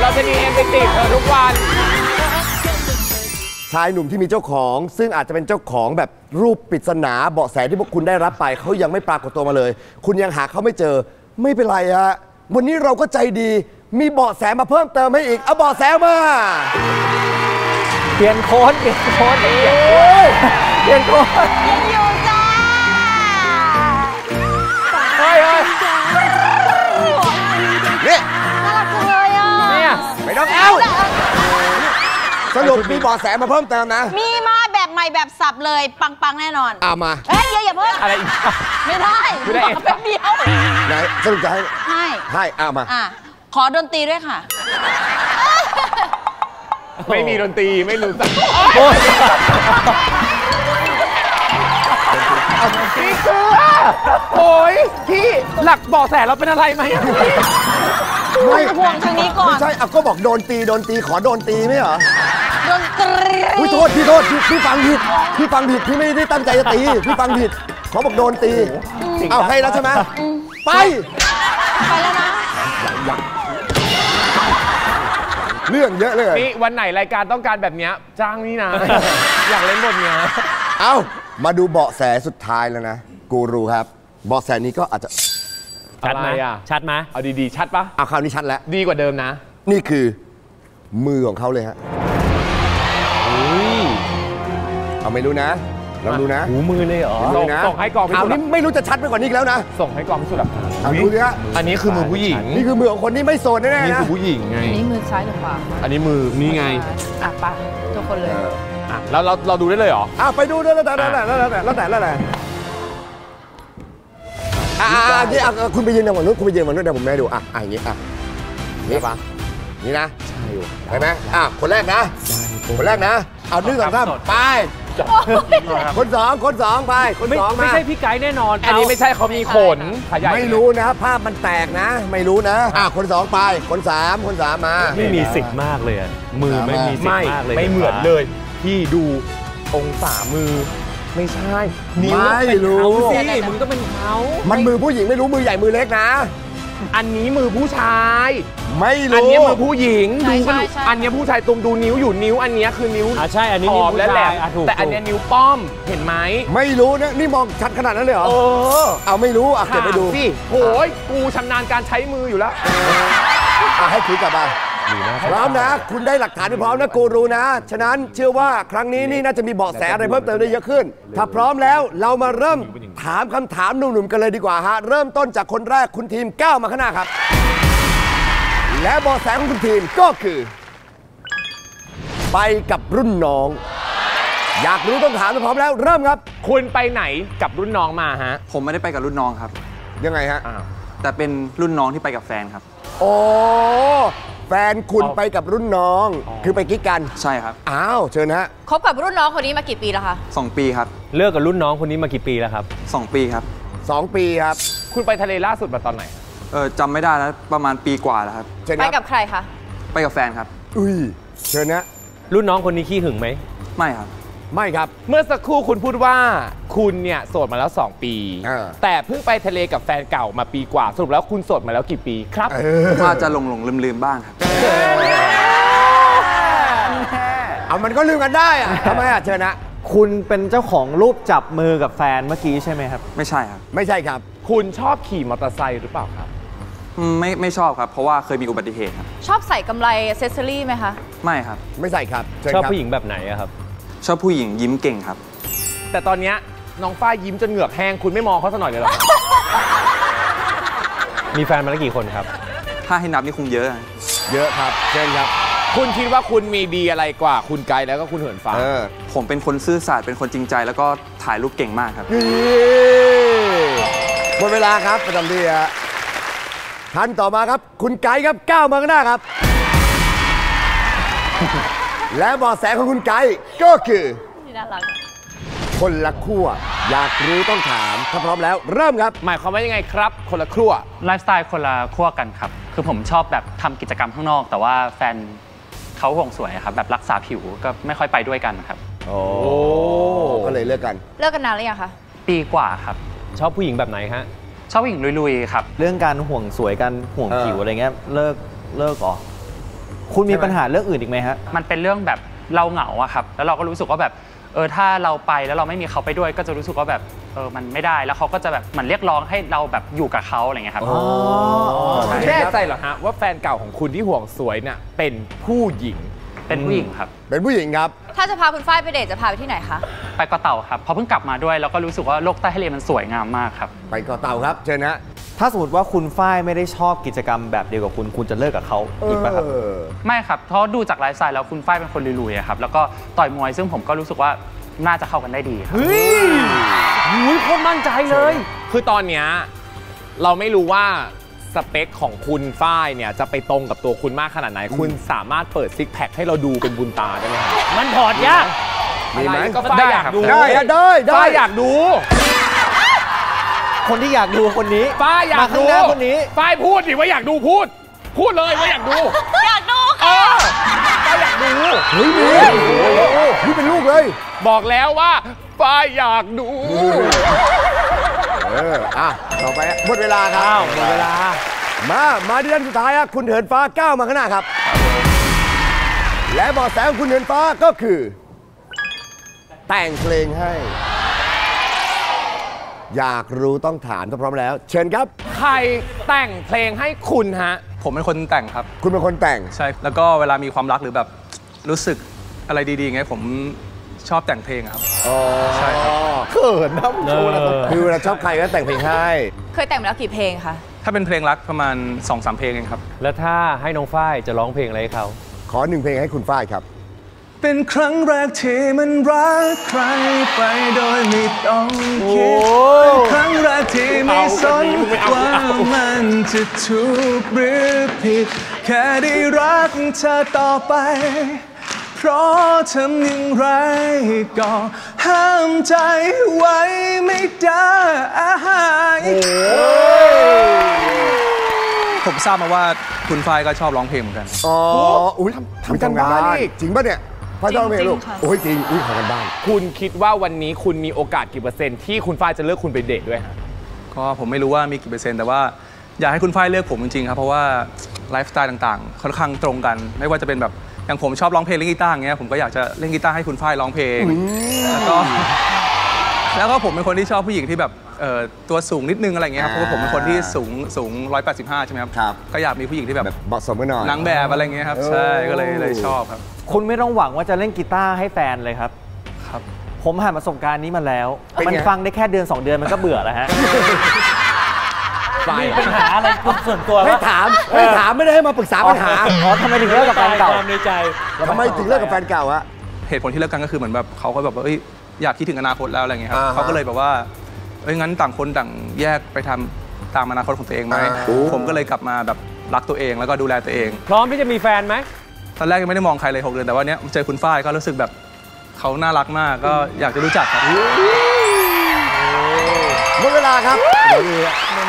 เราจะมีเอ็มไปติดเธอทุกวันชายหนุ่มที่มีเจ้าของซึ่งอาจจะเป็นเจ้าของแบบรูปปริศนาเบาะแสที่พวกคุณได้รับไปเขายังไม่ปรากฏตัวมาเลยคุณยังหาเขาไม่เจอไม่เป็นไรฮะวันนี้เราก็ใจดีมีเบาะแสมาเพิ่มเติมให้อีกเอาเบาะแสมาเปลี่ยนโค้ดยังอยู่จ้าเฮ้ยน่ารักจังเลยอ่ะเนี่ยไม่ต้องเอาสรุปมีเบาะแสมาเพิ่มเติมนะมีมาแบบใหม่แบบสับเลยปังๆแน่นอนเอามาเฮ้ยอย่าเพิ่งอะไรไม่ได้เป็นเดียวไหนสรุปจะให้เอามาขอดนตรีด้วยค่ะไม่มีดนตรีไม่รู้จักพี่เกลือโอ้ยพี่หลักบอกแสเราเป็นอะไรไหมไม่ห่วงทางนี้ก่อนใช่ก็บอกโดนตีขอโดนตีไม่เหรอโดน อุ้ยโทษพี่โทษพี่ฟังผิดพี่ไม่ได้ตั้งใจจะตีพี่ฟังผิดเขาบอกโดนตีเอาให้แล้วใช่ไหมไปแล้วนะเรื่องเยอะเลยนี่วันไหนรายการต้องการแบบนี้จ้างนี่นะอยากเล่นบทเนี้ยเอามาดูเบาะแสสุดท้ายแล้วนะกูรูครับเบาะแสนี้ก็อาจจะชัดไหมชัดไหมเอาดีๆชัดปะเอาคราวนี้ชัดแล้วดีกว่าเดิมนะนี่คือมือของเขาเลยฮะเอาไม่รู้นะเราดูนะหูมือเลยเหรอส่งให้กองพิสูจน์นี่ไม่รู้จะชัดไปกว่านี้แล้วนะส่งให้กองพิสูจน์เอาดูสิฮะอันนี้คือมือผู้หญิงนี่คือมือของคนที่ไม่โสดแน่ๆนะนี่คือผู้หญิงไงนี่มือซ้ายหรือขวาอันนี้มือนี่ไงอ่ะปะทุกคนเลยอ่ะแล้วเราดูได้เลยเหรออ่ะไปดูด้วยแล้วแต่นี่คุณไปยืนตรงนู้นคุณไปยืนตรงนู้นเดี๋ยวผมได้ดูอ่ะอย่างนี้อ่ะนี่ปะนี่นะใช่อยู่เห็นไหมอ่ะคนแรกนะเอาหนึ่งสองสามไปคนสองไปคน 2ไม่ใช่พี่ไก่แน่นอนอันนี้ไม่ใช่เขามีขนไม่รู้นะภาพมันแตกนะไม่รู้นะคน 2ไปคน 3มาไม่มีสิทธิ์มากเลยมือไม่มีสิทธิ์มากเลยไม่เหมือนเลยที่ดูองศามือไม่ใช่นิ้วไม่รู้สิมึงก็เป็นเขามันมือผู้หญิงไม่รู้มือใหญ่มือเล็กนะอันนี้มือผู้ชายไม่รู้อันนี้มือผู้หญิงดูอันนี้ผู้ชายตรงดูนิ้วอยู่นิ้วอันนี้คือนิ้วใช่อันนี้นิ้วและแหลมแต่อันนี้นิ้วป้อมเห็นไหมไม่รู้นะนี่มองชัดขนาดนั้นเลยเหรอเอาไม่รู้เก็บไปดูสิโอ้ยกูชำนาญการใช้มืออยู่แล้วให้ถือกลับมาพร้อมนะคุณได้หลักฐานไปพร้อมนะกูรู้นะฉะนั้นเชื่อว่าครั้งนี้นี่น่าจะมีเบาะแสอะไรเพิ่มเติมได้เยอะขึ้นถ้าพร้อมแล้วเรามาเริ่มถามคำถามหนุ่มๆกันเลยดีกว่าฮะเริ่มต้นจากคนแรกคุณทีมก้าวมาข้างหน้าครับและเบาะแสของคุณทีมก็คือไปกับรุ่นน้องอยากรู้ต้องถามไปพร้อมแล้วเริ่มครับคุณไปไหนกับรุ่นน้องมาฮะผมไม่ได้ไปกับรุ่นน้องครับยังไงฮะแต่เป็นรุ่นน้องที่ไปกับแฟนครับโอ้แฟนคุณไปกับรุ่นน้องคือไปกิ๊กกันใช่ครับอ้าวเชิญฮะคบกับรุ่นน้องคนนี้มากี่ปีแล้วคะ2ปีครับเลิกกับรุ่นน้องคนนี้มากี่ปีแล้วครับ2ปีครับ2ปีครับคุณไปทะเลล่าสุดมาตอนไหนจำไม่ได้แล้วประมาณปีกว่าแล้วครับไปกับใครคะไปกับแฟนครับอุ้ยเชิญนะรุ่นน้องคนนี้ขี้หึงไหมไม่ครับไม่ครับเมื่อสักครู่คุณพูดว่าคุณเนี่ยโสดมาแล้ว2ปีแต่เพิ่งไปทะเลกับแฟนเก่ามาปีกว่าสรุปแล้วคุณโสดมาแล้วกี่ปีครับว่าจะหลงลืมบ้างครับเอามันก็ลืมกันได้อะทำไมอะเชิญนะคุณเป็นเจ้าของรูปจับมือกับแฟนเมื่อกี้ใช่ไหมครับไม่ใช่ครับไม่ใช่ครับคุณชอบขี่มอเตอร์ไซค์หรือเปล่าครับไม่ชอบครับเพราะว่าเคยมีอุบัติเหตุครับชอบใส่กำไลเซสซอรี่ไหมคะไม่ครับไม่ใส่ครับชอบผู้หญิงแบบไหนครับชอบผู้หญิงยิ้มเก่งครับแต่ตอนนี้น้องฝ้ายยิ้มจนเหงือกแห้งคุณไม่มองเขาสักหน่อยเลยหรอมีแฟนมาแล้วกี่คนครับถ้าให้นับนี่คงเยอะเยอะครับเช่นครับคุณคิดว่าคุณมีดีอะไรกว่าคุณไกลแล้วก็คุณเหินฟ้าผมเป็นคนซื่อสัตย์เป็นคนจริงใจแล้วก็ถ่ายรูปเก่งมากครับหมดเวลาครับประจำที่ฮะท่านต่อมาครับคุณไกลครับก้าวมาข้างหน้าครับและเบาะแสของคุณไก่ก็คือคนละขั้วอยากรู้ต้องถามถ้าพร้อมแล้วเริ่มครับหมายความว่ายังไงครับคนละขั้วไลฟ์สไตล์คนละขั้วกันครับคือผมชอบแบบทำกิจกรรมข้างนอกแต่ว่าแฟนเขาห่วงสวยครับแบบรักษาผิวก็ไม่ค่อยไปด้วยกันครับโอ้ก็เลยเลิกกันนานหรือยังคะปีกว่าครับชอบผู้หญิงแบบไหนฮะชอบผู้หญิงลุยๆครับเรื่องการห่วงสวยกันห่วงผิวอะไรเงี้ยเลิกอ๋อคุณมีปัญหาเรื่องอื่นอีกไหมฮะมันเป็นเรื่องแบบเราเหงาอะครับแล้วเราก็รู้สึกว่าแบบถ้าเราไปแล้วเราไม่มีเขาไปด้วยก็จะรู้สึกว่าแบบมันไม่ได้แล้วเขาก็จะแบบมันเรียกร้องให้เราแบบอยู่กับเขาอะไรเงี้ยครับแน่ใจเหรอฮะว่าแฟนเก่าของคุณที่ห่วงสวยเนี่ยเป็นผู้หญิงครับเป็นผู้หญิงครับถ้าจะพาคุณฝ้ายไปเดทจะพาไปที่ไหนคะไปเกาะเต่าครับพอเพิ่งกลับมาด้วยเราก็รู้สึกว่าโลกใต้ทะเลมันสวยงามมากครับไปเกาะเต่าครับเชิญนะถ้าสมมติว่าคุณฝ้ายไม่ได้ชอบกิจกรรมแบบเดียวกับคุณคุณจะเลิกกับเขาอีกไหมครับไม่ครับเพราะดูจากไลฟ์สไตล์แล้วคุณฝ้ายเป็นคนลุยๆครับแล้วก็ต่อยมวยซึ่งผมก็รู้สึกว่าน่าจะเข้ากันได้ดีครับเฮ้ยโคตรมั่นใจเลยคือตอนเนี้ยเราไม่รู้ว่าสเปคของคุณฝ้ายเนี่ยจะไปตรงกับตัวคุณมากขนาดไหนคุณสามารถเปิดซิกแพคให้เราดูเป็นบุญตาได้ไหมมันถอดยากมีไหมก็ฝ้ายอยากดูได้ฝ้ายอยากดูคนที่อยากดูคนนี้ฝ้ายอยากดูคนนี้ฝ้ายพูดดิว่าอยากดูพูดเลยว่าอยากดูค่ะฝ้ายอยากดู เฮ้ยนี่นี่เป็นลูกเลยบอกแล้วว่าป้าอยากดูต่อไปหมดเวลาครับหมดเวลามาที่ด้านสุดท้ายครับคุณเถินฟ้าก้าวมาข้างหน้าครับและเบาะแสของคุณเถินฟ้าก็คือแต่งเพลงให้อยากรู้ต้องถามถ้าพร้อมแล้วเชิญครับใครแต่งเพลงให้คุณฮะผมเป็นคนแต่งครับคุณเป็นคนแต่งใช่แล้วก็เวลามีความรักหรือแบบรู้สึกอะไรดีๆไงผมชอบแต่งเพลงครับอ๋อใช่ครับเขินนะโชว์นะคือเวลาชอบใครก็แต่งเพลงให้เคยแต่งแล้วกี่เพลงคะถ้าเป็นเพลงรักประมาณ 2-3 เพลงเองครับแล้วถ้าให้น้องฝ้ายจะร้องเพลงอะไรให้เขาขอ1เพลงให้คุณฝ้ายครับเป็นครั้งแรกที่มันรักใครไปโดยไม่ต้องคิดเป็นครั้งแรกที่ไม่สนว่ามันจะถูกหรือผิดแค่ได้รักเธอต่อไปเพราะทำอย่างไรก็ห้ามใจไว้ไม่ได้ผมทราบมาว่าคุณฝ้ายก็ชอบร้องเพลงเหมือนกันอ๋ออุ้ยทำกันบ้านจริงป่ะเนี่ยจริงค่ะโอ้ยจริงอุ้ยทำกันบ้านคุณคิดว่าวันนี้คุณมีโอกาสกี่เปอร์เซ็นต์ที่คุณฝ้ายจะเลือกคุณไปเดทด้วยฮะก็ผมไม่รู้ว่ามีกี่เปอร์เซ็นต์แต่ว่าอยากให้คุณฝ้ายเลือกผมจริงๆครับเพราะว่าไลฟ์สไตล์ต่างๆค่อนข้างตรงกันไม่ว่าจะเป็นแบบอย่างผมชอบร้องเพลงเล่นกีตาร์เงี้ยผมก็อยากจะเล่นกีตาร์ให้คุณฝ้ายร้องเพลงแล้วก็ผมเป็นคนที่ชอบผู้หญิงที่แบบตัวสูงนิดนึงอะไรเงี้ยครับเพราะว่าผมเป็นคนที่สูง185ใช่ไหมครับก็อยากมีผู้หญิงที่แบบเหมาะสมกันหน่อยนางแบบอะไรเงี้ยครับใช่ก็เลยชอบครับคุณไม่ต้องหวังว่าจะเล่นกีตาร์ให้แฟนเลยครับครับผมผ่านประสบการณ์นี้มาแล้วมันฟังได้แค่เดือน2 เดือนมันก็เบื่อแล้วฮะมีปัญหาอะไรส่วนตัวไม่ถามไม่ได้ให้มาปรึกษาปัญหาอ๋อทำไมถึงเลิกกับแฟนเก่าในใจทำไมถึงเลิกกับแฟนเก่าฮะเหตุผลที่เลิกกันก็คือเหมือนแบบเขาก็แบบว่าอยากคิดถึงอนาคตแล้วอะไรเงี้ยครับเขาก็เลยแบบว่าเอ้ยงั้นต่างคนต่างแยกไปทำตามอนาคตของตัวเองไหมผมก็เลยกลับมาแบบรักตัวเองแล้วก็ดูแลตัวเองพร้อมที่จะมีแฟนไหมตอนแรกยังไม่ได้มองใครเลย6 เดือนแต่ว่าเนี้ยเจอคุณฝ้ายก็รู้สึกแบบเขาน่ารักมากก็อยากจะรู้จักครับหมดเวลาครับมั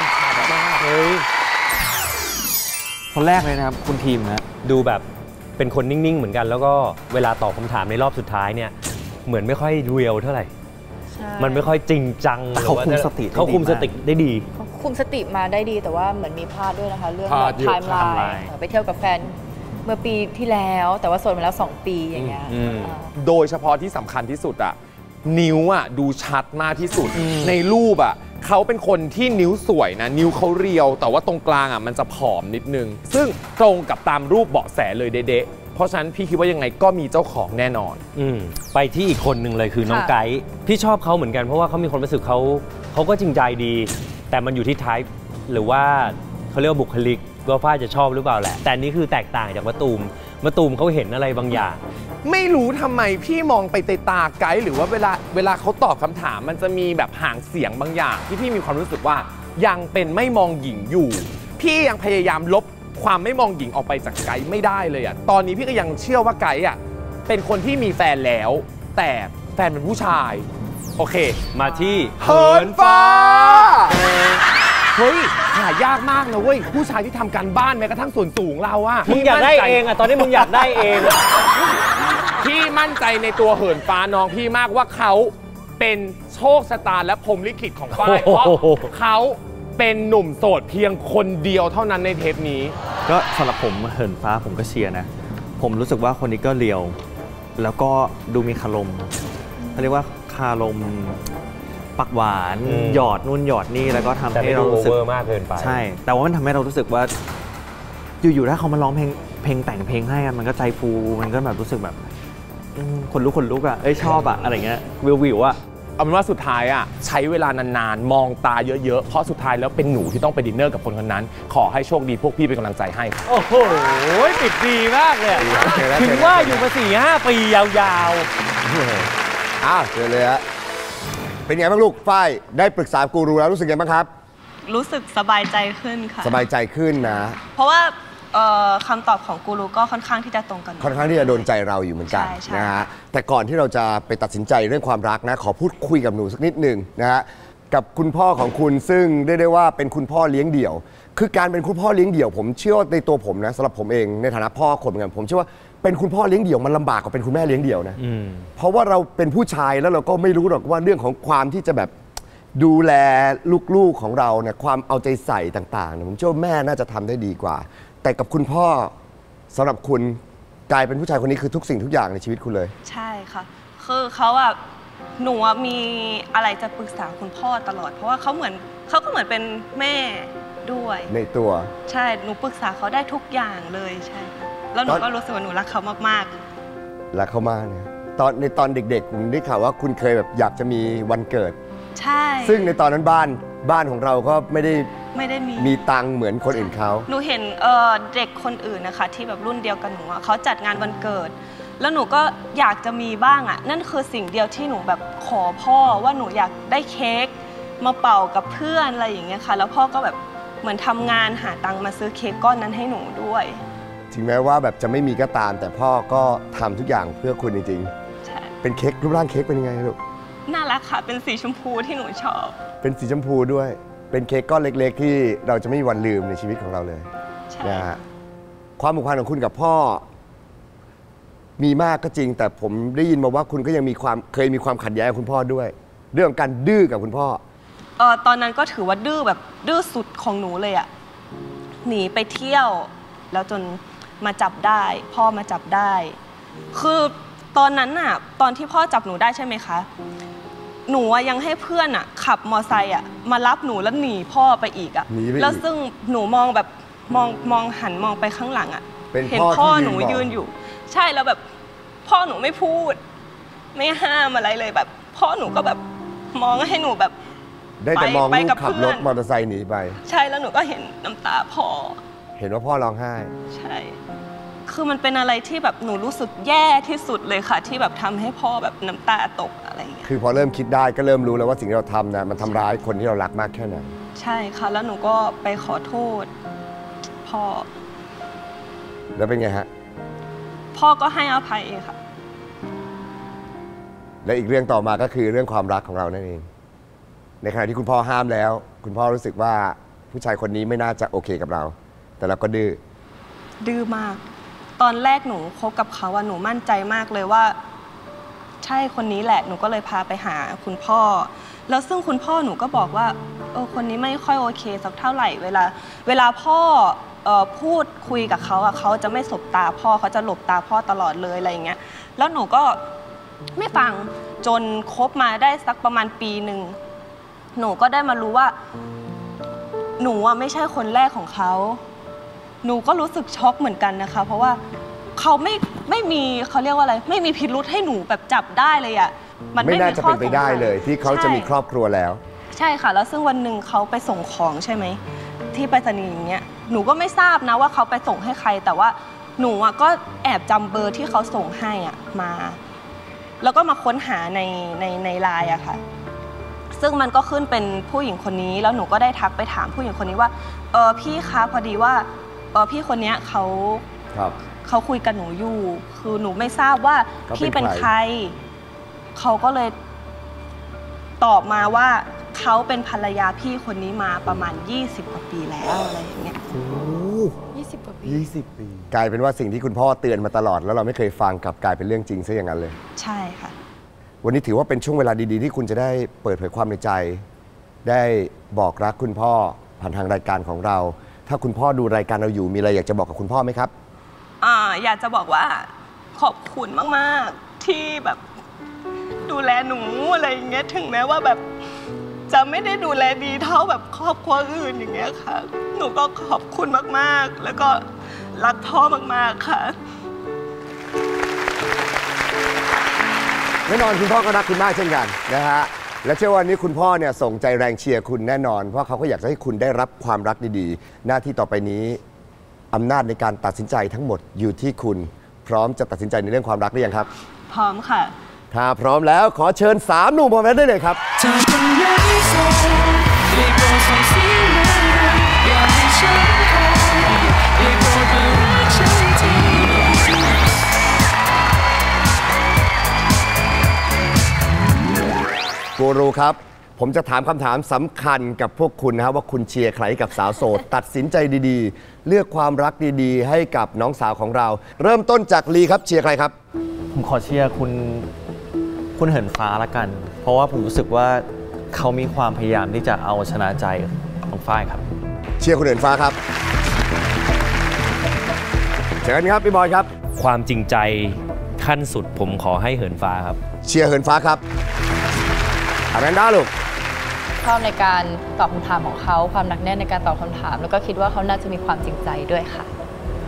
นขาดมากเลยคนแรกเลยนะครับคุณทีมนะดูแบบเป็นคนนิ่งๆเหมือนกันแล้วก็เวลาตอบคำถามในรอบสุดท้ายเนี่ยเหมือนไม่ค่อยเรียลเท่าไหร่มันไม่ค่อยจริงจังแต่เขาคุมสติได้ดีคุมสติมาได้ดีแต่ว่าเหมือนมีพลาดด้วยนะคะเรื่องไทม์ไลน์ไปเที่ยวกับแฟนเมื่อปีที่แล้วแต่ว่าโสดมาแล้ว2 ปีอย่างเงี้ยโดยเฉพาะที่สำคัญที่สุดอะนิ้วอะดูชัดมากที่สุดในรูปอะเขาเป็นคนที่นิ้วสวยนะนิ้วเขาเรียวแต่ว่าตรงกลางอะมันจะผอมนิดนึงซึ่งตรงกับตามรูปเบาะแสเลยเด๊ะเพราะฉะนั้นพี่คิดว่ายังไงก็มีเจ้าของแน่นอนไปที่อีกคนหนึ่งเลยคือน้องไก๊พี่ชอบเขาเหมือนกันเพราะว่าเขามีความรู้สึกเขาก็จริงใจดีแต่มันอยู่ที่ท้ายหรือว่าเขาเรียกว่าบุคลิกว่าฝ้ายจะชอบหรือเปล่าแหละแต่นี่คือแตกต่างจากมะตูมเขาเห็นอะไรบางอย่างไม่รู้ทำไมพี่มองไปในตาไก๊หรือว่าเวลาเขาตอบคำถามมันจะมีแบบห่างเสียงบางอย่างที่พี่มีความรู้สึกว่ายังเป็นไม่มองหญิงอยู่พี่ยังพยายามลบความไม่มองหญิงออกไปจากไก๊ไม่ได้เลยอ่ะตอนนี้พี่ก็ยังเชื่อว่าไก๊อ่ะเป็นคนที่มีแฟนแล้วแต่แฟนเป็นผู้ชายโอเคมาที่เหินฟ้าเฮ้ยหายากมากนะเว้ยผู้ชายที่ทำการบ้านแม้กระทั่งส่วนสูงเราอ่ะมึงอยากได้เองอ่ะตอนนี้มึงอยากได้เองพี่มั่นใจในตัวเหินฟ้าน้องพี่มากว่าเขาเป็นโชคชะตาและพรหมลิขิตของฝ้ายเพราะเขาเป็นหนุ่มโสดเพียงคนเดียวเท่านั้นในเทปนี้ก็สำหรับผมเหินฟ้าผมก็เชียร์นะผมรู้สึกว่าคนนี้ก็เรียวแล้วก็ดูมีคารมเขาเรียกว่าคารมปากหวานหยอดนู่นหยอดนี่แล้วก็ทำให้เรารู้สึกมากเกินไปใช่แต่ว่ามันทำให้เรารู้สึกว่าอยู่ๆถ้าเขามาร้องเพลงแต่งเพลงให้กันมันก็ใจฟูมันก็แบบรู้สึกแบบคนลุกอ่ะเอ้ยชอบอ่ะอะไรเงี้ยวิวอ่ะเอาเป็นว่าสุดท้ายอ่ะใช้เวลานานๆมองตาเยอะๆเพราะสุดท้ายแล้วเป็นหนูที่ต้องไปดินเนอร์กับคนคนนั้นขอให้โชคดีพวกพี่เป็นกำลังใจให้โอ้โหปิดดีมากเลยถึงว่าอยู่มา4-5 ปียาวๆเจอเลยฮะเป็นไงบ้างลูกฝ้ายได้ปรึกษากูรูแล้วรู้สึกยังไงบ้างครับรู้สึกสบายใจขึ้นค่ะสบายใจขึ้นนะเพราะว่าคำตอบของกูรูก็ค่อนข้างที่จะตรงกันค่อนข้างที่จะโดนใจเราอยู่เหมือนกันนะฮะแต่ก่อนที่เราจะไปตัดสินใจเรื่องความรักนะขอพูดคุยกับหนูสักนิดหนึ่งนะฮะ กับคุณพ่อของคุณซึ่งเรียกได้ว่าเป็นคุณพ่อเลี้ยงเดี่ยวคือการเป็นคุณพ่อเลี้ยงเดี่ยวผมเชื่อว่าในตัวผมนะสำหรับผมเองในฐานะพ่อคนเหมือนกันผมเชื่อว่าเป็นคุณพ่อเลี้ยงเดี่ยวมันลำบากกว่าเป็นคุณแม่เลี้ยงเดี่ยวนะเพราะว่าเราเป็นผู้ชายแล้วเราก็ไม่รู้หรอกว่าเรื่องของความที่จะแบบดูแลลูกๆของเราเนี่ยความเอาใจใส่ต่างๆเนี่ยผมเชื่อว่าแม่น่าจะทำได้ดีกว่าแต่กับคุณพ่อสำหรับคุณกลายเป็นผู้ชายคนนี้คือทุกสิ่งทุกอย่างในชีวิตคุณเลยใช่ค่ะคือเขาอะหนูมีอะไรจะปรึกษาคุณพ่อตลอดเพราะว่าเขาก็เหมือนเป็นแม่ด้วยในตัวใช่หนูปรึกษาเขาได้ทุกอย่างเลยใช่แล้วหนูก็รู้สึกว่าหนูรักเขามากๆรักเขามากเนี่ยตอนเด็กๆผมได้ข่าวว่าคุณเคยแบบอยากจะมีวันเกิดใช่ซึ่งในตอนนั้นบ้านของเราก็ไม่ได้มีตังค์เหมือนคนอื่นเขาหนูเห็นเด็กคนอื่นนะคะที่แบบรุ่นเดียวกันหนูเขาจัดงานวันเกิดแล้วหนูก็อยากจะมีบ้างอ่ะนั่นคือสิ่งเดียวที่หนูแบบขอพ่อว่าหนูอยากได้เค้กมาเป่ากับเพื่อนอะไรอย่างเงี้ยค่ะแล้วพ่อก็แบบเหมือนทำงานหาตังค์มาซื้อเค้กก้อนนั้นให้หนูด้วยถึงแม้ว่าแบบจะไม่มีก็ตามแต่พ่อก็ทำทุกอย่างเพื่อคุณจริงๆใช่เป็นเค้กรูปร่างเค้กเป็นยังไงลูกน่ารักค่ะเป็นสีชมพูที่หนูชอบเป็นสีชมพูด้วยเป็นเค้กก้อนเล็กๆที่เราจะไม่มีวันลืมในชีวิตของเราเลยนะฮะความผูกพันของคุณกับพ่อมีมากก็จริงแต่ผมได้ยินมาว่าคุณก็ยังมีเคยมีความขัดแย้งกับคุณพ่อด้วยเรื่องการดื้อกับคุณพ่อตอนนั้นก็ถือว่าดื้อแบบดื้อสุดของหนูเลยอะหนีไปเที่ยวแล้วจนมาจับได้พ่อมาจับได้คือตอนนั้นน่ะตอนที่พ่อจับหนูได้ใช่ไหมคะหนูยังให้เพื่อนอะขับมอไซค์อะมารับหนูแล้วหนีพ่อไปอีกอะแล้วซึ่งหนูมองแบบหันมองไปข้างหลังอะเห็นพ่อหนูยืนอยู่ใช่แล้วแบบพ่อหนูไม่พูดไม่ห้ามอะไรเลยแบบพ่อหนูก็แบบมองให้หนูแบบได้แต่มองลูกขับรถมอเตอร์ไซค์หนีไปใช่แล้วหนูก็เห็นน้ำตาพ่อเห็นว่าพ่อร้องไห้ใช่คือมันเป็นอะไรที่แบบหนูรู้สึกแย่ที่สุดเลยค่ะที่แบบทำให้พ่อแบบน้ำตาตกอะไรอย่างเงี้ยคือพอเริ่มคิดได้ก็เริ่มรู้แล้วว่าสิ่งที่เราทำนะมันทำร้ายคนที่เรารักมากแค่ไหนใช่ค่ะแล้วหนูก็ไปขอโทษพ่อแล้วเป็นไงฮะพ่อก็ให้อภัยค่ะและอีกเรื่องต่อมาก็คือเรื่องความรักของเรานั่นเองในขณะที่คุณพ่อห้ามแล้วคุณพ่อรู้สึกว่าผู้ชายคนนี้ไม่น่าจะโอเคกับเราแต่เราก็ดื้อมากตอนแรกหนูคบกับเขาว่าหนูมั่นใจมากเลยว่าใช่คนนี้แหละหนูก็เลยพาไปหาคุณพ่อแล้วซึ่งคุณพ่อหนูก็บอกว่าคนนี้ไม่ค่อยโอเคสักเท่าไหร่เวลาพ่อพูดคุยกับเขาอะเขาจะไม่สบตาพ่อเขาจะหลบตาพ่อตลอดเลยอะไรอย่างเงี้ยแล้วหนูก็ไม่ฟังจนคบมาได้สักประมาณปีหนึ่งหนูก็ได้มารู้ว่าหนูอะไม่ใช่คนแรกของเขาหนูก็รู้สึกช็อกเหมือนกันนะคะเพราะว่าเขาไม่มีเขาเรียกว่าอะไรไม่มีพิรุธให้หนูแบบจับได้เลยอะมันไม่น่าจะเป็นไปได้เลยที่เขาจะมีครอบครัวแล้วใช่ค่ะแล้วซึ่งวันหนึ่งเขาไปส่งของใช่ไหมที่ไปรษณีย์อย่างเงี้ยหนูก็ไม่ทราบนะว่าเขาไปส่งให้ใครแต่ว่าหนูก็แอบจำเบอร์ที่เขาส่งให้มาแล้วก็มาค้นหาในไลน์อะค่ะซึ่งมันก็ขึ้นเป็นผู้หญิงคนนี้แล้วหนูก็ได้ทักไปถามผู้หญิงคนนี้ว่าพี่คะพอดีว่าพี่คนนี้เขาคุยกับหนูอยู่คือหนูไม่ทราบว่าพี่เป็นใครเขาก็เลยตอบมาว่าเขาเป็นภรรยาพี่คนนี้มาประมาณ20กว่าปีแล้วอะไรอย่างเงี้ย20กว่าปี20 ปีกลายเป็นว่าสิ่งที่คุณพ่อเตือนมาตลอดแล้วเราไม่เคยฟังกลับกลายเป็นเรื่องจริงซะอย่างนั้นเลยใช่ค่ะวันนี้ถือว่าเป็นช่วงเวลาดีๆที่คุณจะได้เปิดเผยความในใจได้บอกรักคุณพ่อผ่านทางรายการของเราถ้าคุณพ่อดูรายการเราอยู่มีอะไรอยากจะบอกกับคุณพ่อไหมครับอยากจะบอกว่าขอบคุณมากๆที่แบบดูแลหนูอะไรอย่างเงี้ยถึงแม้ว่าแบบจะไม่ได้ดูแลดีเท่าแบบครอบครัวอื่นอย่างเงี้ยค่ะหนูก็ขอบคุณมากๆแล้วก็รักพ่อมากๆค่ะแน่นอนคุณพ่อก็รักคุณมากเช่นกันนะฮะและเชื่อว่านี้คุณพ่อเนี่ยส่งใจแรงเชียร์คุณแน่นอนเพราะเขาก็อยากจะให้คุณได้รับความรักดีๆหน้าที่ต่อไปนี้อำนาจในการตัดสินใจทั้งหมดอยู่ที่คุณพร้อมจะตัดสินใจในเรื่องความรักหรือยังครับพร้อมค่ะถ้าพร้อมแล้วขอเชิญ3หนุ่มมาได้เลยครับกูรูครับ ผมจะถามคำถามสำคัญกับพวกคุณนะครับว่าคุณเชียร์ใครกับสาวโสด ตัดสินใจดีๆเลือกความรักดีๆให้กับน้องสาวของเราเริ่มต้นจากลีครับเชียร์ใครครับผมขอเชียร์คุณเหินฟ้าละกันเพราะว่าผมรู้สึกว่าเขามีความพยายามที่จะเอาชนะใจของฝ้ายครับเชียร์คุณเหินฟ้าครับเชิญครับพี่บอยครับความจริงใจขั้นสุดผมขอให้เหินฟ้าครับเชียร์เหินฟ้าครับแมนด้าลูกชอบในการตอบคำถามของเขาความหนักแน่นในการตอบคำถามแล้วก็คิดว่าเขาน่าจะมีความจริงใจด้วยค่ะ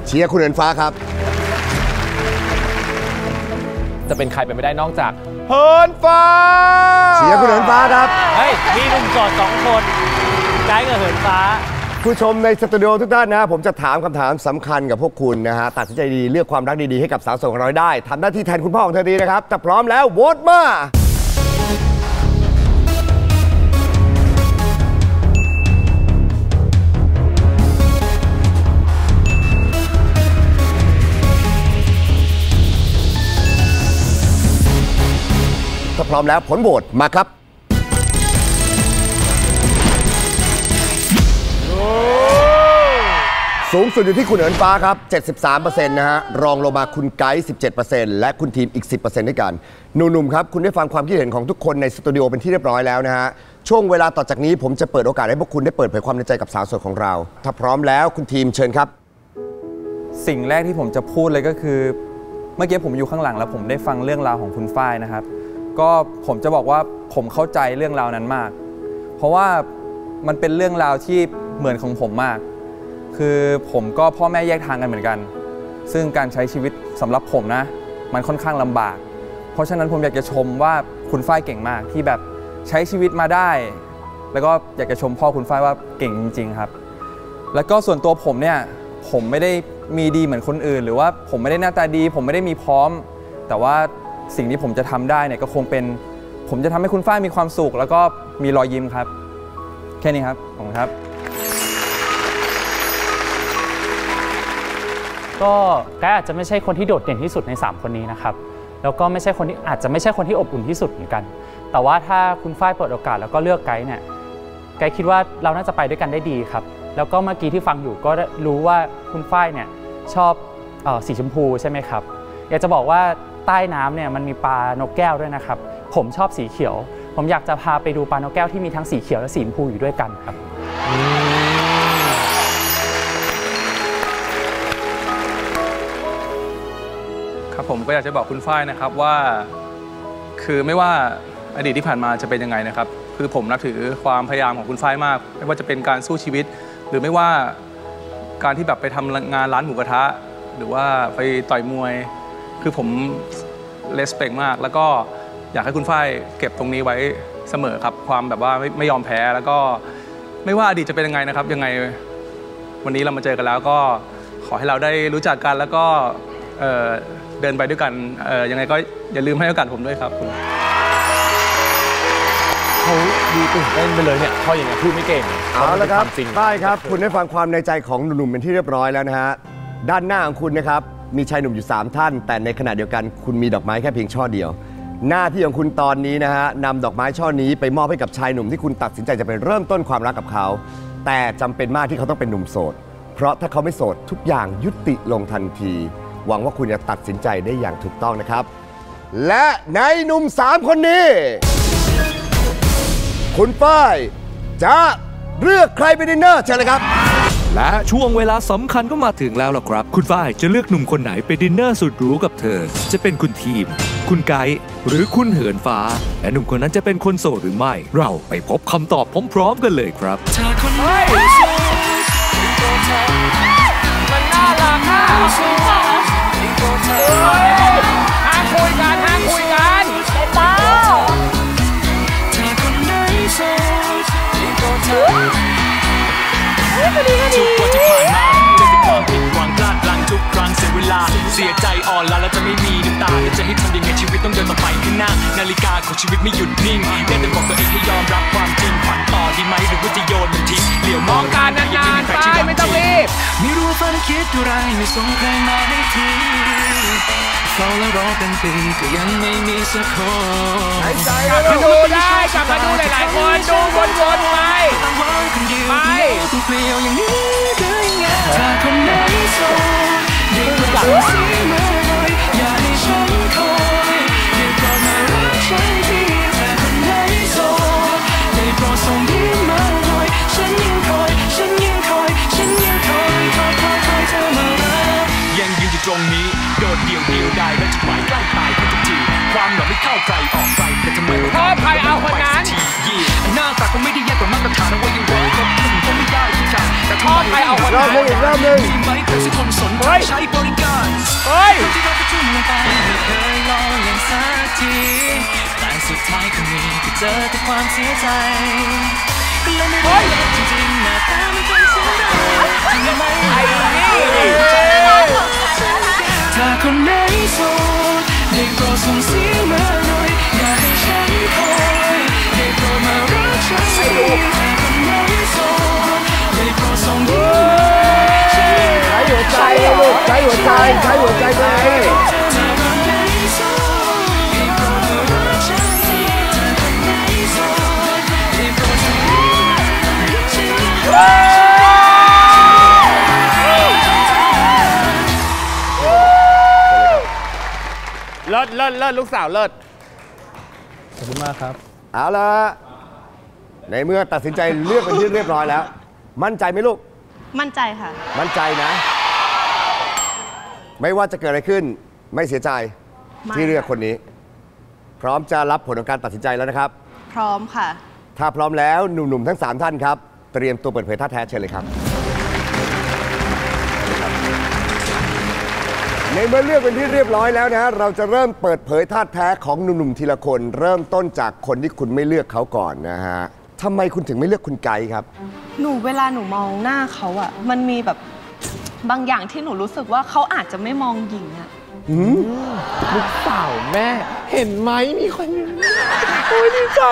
เชียร์คุณเหินฟ้าครับจะเป็นใครเป็นไม่ได้นอกจากเหินฟ้าเชียร์คุณเหินฟ้าครับเฮ้ยมีหนุ่มโสด2คนใจกับเหินฟ้าผู้ชมในสตูดิโอทุกท่านนะผมจะถามคำถามสำคัญกับพวกคุณนะฮะตัดสินใจดีเลือกความรักดีๆให้กับสาวโสดของเราได้ทำหน้าที่แทนคุณพ่อของเธอดีนะครับถ้าพร้อมแล้วโหวตมาพร้อมแล้วผลโหวตมาครับสูงสุดอยู่ที่คุณเหินฟ้าครับ 73% นะฮะรองลงมาคุณไกด์ 17% และคุณทีมอีก 10% ด้วยกันหนุ่มๆครับคุณได้ฟังความคิดเห็นของทุกคนในสตูดิโอเป็นที่เรียบร้อยแล้วนะฮะช่วงเวลาต่อจากนี้ผมจะเปิดโอกาสให้พวกคุณได้เปิดเผยความในใจกับสาวโสดของเราถ้าพร้อมแล้วคุณทีมเชิญครับสิ่งแรกที่ผมจะพูดเลยก็คือเมื่อกี้ผมอยู่ข้างหลังแล้วผมได้ฟังเรื่องราวของคุณฝ้ายนะครับก็ผมจะบอกว่าผมเข้าใจเรื่องราวนั้นมากเพราะว่ามันเป็นเรื่องราวที่เหมือนของผมมากคือผมก็พ่อแม่แยกทางกันเหมือนกันซึ่งการใช้ชีวิตสำหรับผมนะมันค่อนข้างลำบากเพราะฉะนั้นผมอยากจะชมว่าคุณฝ้ายเก่งมากที่แบบใช้ชีวิตมาได้แล้วก็อยากจะชมพ่อคุณฝ้ายว่าเก่งจริงๆครับแล้วก็ส่วนตัวผมเนี่ยผมไม่ได้มีดีเหมือนคนอื่นหรือว่าผมไม่ได้หน้าตาดีผมไม่ได้มีพร้อมแต่ว่าสิ่งที่ผมจะทำได้เนี่ยก็คงเป็นผมจะทำให้คุณฝ้ายมีความสุขแล้วก็มีรอยยิ้มครับแค่นี้ครับขอบคุณครับก็แกอาจจะไม่ใช่คนที่โดดเด่นที่สุดใน3คนนี้นะครับแล้วก็ไม่ใช่คนที่อาจจะไม่ใช่คนที่อบอุ่นที่สุดเหมือนกันแต่ว่าถ้าคุณฝ้ายเปิดโอกาสแล้วก็เลือกไกด์เนี่ยไกด์คิดว่าเราน่าจะไปด้วยกันได้ดีครับแล้วก็เมื่อกี้ที่ฟังอยู่ก็รู้ว่าคุณฝ้ายเนี่ยชอบสีชมพูใช่ไหมครับอยากจะบอกว่าใต้น้ำเนี่ยมันมีปลานกแก้วด้วยนะครับผมชอบสีเขียวผมอยากจะพาไปดูปลานกแก้วที่มีทั้งสีเขียวและสีชมพูอยู่ด้วยกันครับครับผมก็อยากจะบอกคุณฝ้ายนะครับว่าคือไม่ว่าอดีตที่ผ่านมาจะเป็นยังไงนะครับคือผมนับถือความพยายามของคุณฝ้ายมากไม่ว่าจะเป็นการสู้ชีวิตหรือไม่ว่าการที่แบบไปทำงานร้านหมูกระทะหรือว่าไปต่อยมวยคือผมเลสเปกมากแล้วก็อยากให้คุณฝ้ายเก็บตรงนี้ไว้เสมอครับความแบบว่าไม่ยอมแพ้แล้วก็ไม่ว่าอดีตจะเป็นยังไงนะครับยังไงวันนี้เรามาเจอกันแล้วก็ขอให้เราได้รู้จักกันแล้วก็เดินไปด้วยกันยังไงก็อย่าลืมให้โอกาสผมด้วยครับเขาดีตื่นเต้นไปเลยเนี่ยพออย่างนี้พูดไม่เก่งเอาละครับฝ้ายครับคุณได้ฟังความในใจของหนุ่มๆเป็นที่เรียบร้อยแล้วนะฮะด้านหน้าของคุณนะครับมีชายหนุ่มอยู่3ท่านแต่ในขณะเดียวกันคุณมีดอกไม้แค่เพียงช่อเดียวหน้าที่ของคุณตอนนี้นะฮะนำดอกไม้ช่อนี้ไปมอบให้กับชายหนุ่มที่คุณตัดสินใจจะไปเริ่มต้นความรักกับเขาแต่จำเป็นมากที่เขาต้องเป็นหนุ่มโสดเพราะถ้าเขาไม่โสดทุกอย่างยุติลงทันทีหวังว่าคุณจะตัดสินใจได้อย่างถูกต้องนะครับและในหนุ่ม3คนนี้คุณฝ้ายจะเลือกใครเป็นดินเนอร์เชิญเลยครับและช่วงเวลาสำคัญก็มาถึงแล้วล่ะครับคุณฝ้ายจะเลือกหนุ่มคนไหนไปดินเนอร์สุดหรูกับเธอจะเป็นคุณทีมคุณไกด์หรือคุณเหินฟ้าและหนุ่มคนนั้นจะเป็นคนโสดหรือไม่เราไปพบคำตอบพร้อมๆกันเลยครับมันน่ารักค่ะห้ามคุยกันห้ามคุยกันเบาทุกวันที่ผ่านมาจะเป็นความผิดหวังพลาดพลั้งทุกครั้งเสียเวลาเสียใจอ่อนล้าและจะไม่มีน้ำตาและจะให้ทำยังไงชีวิตต้องเดินต่อไปข้างหน้านาฬิกาของชีวิตไม่หยุดนิ่งได้แต่บอกตัวเองให้ยอมรับความจริงผ่านต่อดีไหมหรือว่าจะโยนมันทิ้งเหลียวมองการนานๆไปไม่ต้องรีบ ไม่รู้ฝันคิดอะไรไม่ส่งใครมาให้ทีเฝ้าแล้วรอเป็นปีก็ยังไม่มีสักคนกลับมาดูได้กลับมาดูหลายๆคนดูวนๆไปไปเปลี่ยวอย่างนี้ได้ไงถ้าคนไหนโสดอย่าปล่อยสิมาเลยอย่าให้ฉันคอยอย่าปล่อยมารักฉันทีถ้าคนไหนโสดอย่าปล่อยส่งยิ้มมาเลยฉันยังคอยเธอมาแล้วยังยืนอยู่ตรงนี้โดดเดี่ยวเดียวดายและจุดหมายใกล้ตายทุกทีความหล่อไม่เข้าใจออกใจแต่ทำไมเราต้องไปเอาคนนั้นหน้าตาคงไม่ได้แย่กว่ามาตรฐานเอาไว้ยังไงก็ถึงก็ไม่ได้ทุกอย่างแต่ทอดไปเอาคนนั้นมีไหมใครสักคนสนใจใช้บริการคนที่เราไปทุ่มลงไปไม่เคยลองอย่างสักทีแต่สุดท้ายคนนี้ก็เจอแต่ความเสียใจและไม่ได้จริงๆนะแต่ไม่เป็นเสียดายไอ้นี่ถ้าคนไหนโสดได้โปรดส่งเสียงมาหน่อยอย่าให้ฉันคอยได้โปรดมารักฉันสิถ้าคนไหนโสดได้โปรดส่งยิ้มใช้หัวใจลูกใช้หัวใจใช้หัวใจเลยเลิศลูกสาวเลิศขอบคุณมากครับเอาละในเมื่อตัดสินใจเลือกเป็นที่เรียบร้อยแล้วมั่นใจไหมลูกมั่นใจค่ะมั่นใจนะไม่ว่าจะเกิดอะไรขึ้นไม่เสียใจที่เลือกคนนี้พร้อมจะรับผลของการตัดสินใจแล้วนะครับพร้อมค่ะถ้าพร้อมแล้วหนุ่มๆทั้ง3ท่านครับเตรียมตัวเปิดเผยท่าแท้เชิญเลยครับในเมื่อเลือกเป็นที่เรียบร้อยแล้วนะฮะเราจะเริ่มเปิดเผยท่าแท้ของหนุ่มๆทีละคนเริ่มต้นจากคนที่คุณไม่เลือกเขาก่อนนะฮะทำไมคุณถึงไม่เลือกคุณไกด์ครับหนูเวลาหนูมองหน้าเขาอะมันมีแบบบางอย่างที่หนูรู้สึกว่าเขาอาจจะไม่มองหญิงอะลูกสาวแม่เห็นไหมมีคนนึงโอ้ยดีใจ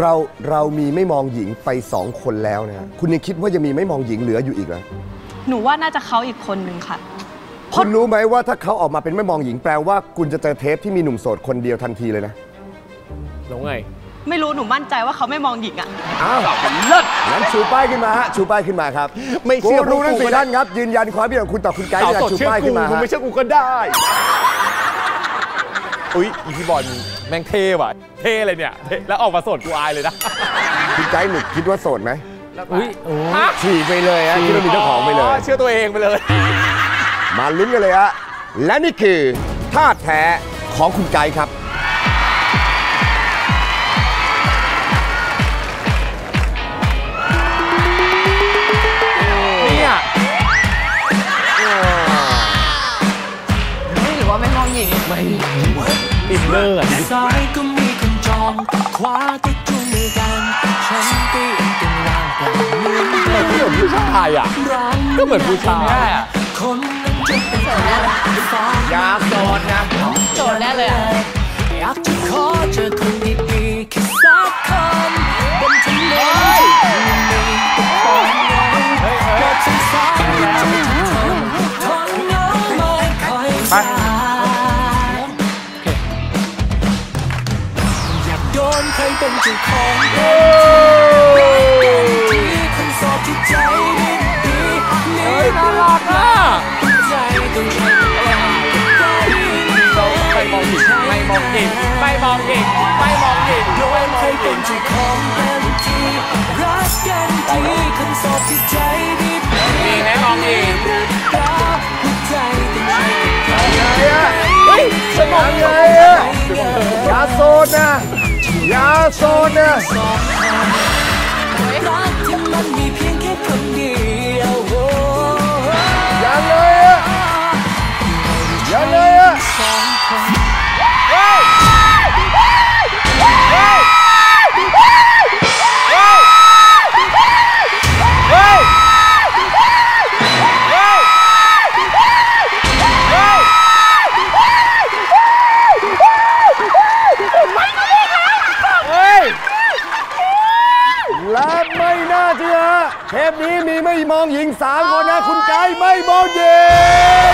เรามีไม่มองหญิงไป2คนแล้วนะคุณยังคิดว่าจะมีไม่มองหญิงเหลืออยู่อีกเหรอหนูว่าน่าจะเขาอีกคนนึงค่ะคุณรู้ไหมว่าถ้าเขาออกมาเป็นไม่มองหญิงแปลว่าคุณจะเจอเทปที่มีหนุ่มโสดคนเดียวทันทีเลยนะแล้วไงไม่รู้หนูมั่นใจว่าเขาไม่มองหญิงอ่ะอ้าวเลิศงั้นชูป้ายขึ้นมาฮะชูป้ายขึ้นมาครับไม่เชื่อรู้นั่นสิท่านครับยืนยันความเป็นของคุณต่อคุณไกด์ชูป้ายขึ้นมาคุณไม่เชื่อกูก็ได้อุ๊ยอีพี่บอลแม่งเท่ว่ะเท่เลยเนี่ยแล้วออกมาโสดกูอายเลยนะคุณไกด์หนูคิดว่าโสดไหมอุ๊ยฉีกไปเลยฮะคิดว่ามีเจ้าของไปเลยเชื่อตัวเองไปเลยมาลุ้นกันเลยฮะและนี่คือท่าแท้ของคุณไกด์ครับเนี่ยไม่หรือว่าไม่มองหญิงไม่อินเนอร์อ่ะซ้ายก็มีคนจองขวาก็จูงมือกันฉันก็ยังเป็นร่างกายแต่ที่ผมผู้ชายอ่ะก็เหมือนผู้ชายอ่ะอยากโสดนะโสดแน่เลยอยากจะขอเจอคนดีๆแค่สักคนบนทะเลอยากโดนใครเป็นเจ้าของที่คนโสดที่ใจดีๆน่ารักนะไม่มองเด็กด้วยใครเป็นเจ้าของทันทีรักกันทีคนโสดที่ใจดีดีแม่มองเองใจดีเฮ้ยสมองเลยอย่าโซนนะอย่าโซนนะรักที่มันมีเพียงแค่คนเดียวอย่าเลยอ่ะอย่าเลยอ่ะและไม่น่าเชื่อ มองหญิง3คนนะคุณไก่ไม่มองหญิง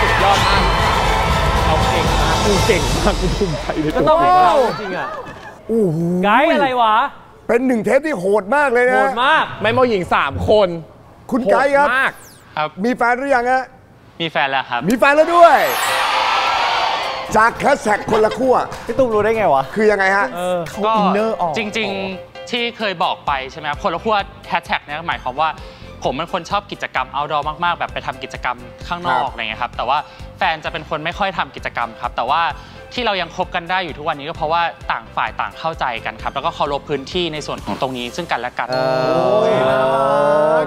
สุดยอดมากเอาเก่งมากกูเก่งมากกูภูมิใจเลยก็ต้องให้เราจริงอ่ะไก่อะไรวะเป็นหนึ่งเทปที่โหดมากเลยนะโหดมากไม่มองหญิง3คนคุณไก่ครับมีแฟนหรือยังฮะมีแฟนแล้วครับมีแฟนแล้วด้วยจากแคสแท็กคนละขั้วพี่ตุ้มรู้ได้ไงวะคือยังไงฮะก็จริงๆที่เคยบอกไปใช่ไหมครับคนละขั้วแคสแท็กเนี่ยหมายความว่าผมเป็นคนชอบกิจกรรมเอาท์ดอร์มากๆแบบไปทำกิจกรรมข้างนอกอะไรเงี้ยครับแต่ว่าแฟนจะเป็นคนไม่ค่อยทำกิจกรรมครับแต่ว่าที่เรายังคบกันได้อยู่ทุกวันนี้ก็เพราะว่าต่างฝ่ายต่างเข้าใจกันครับแล้วก็เคารพพื้นที่ในส่วนของตรงนี้ซึ่งกันและกัน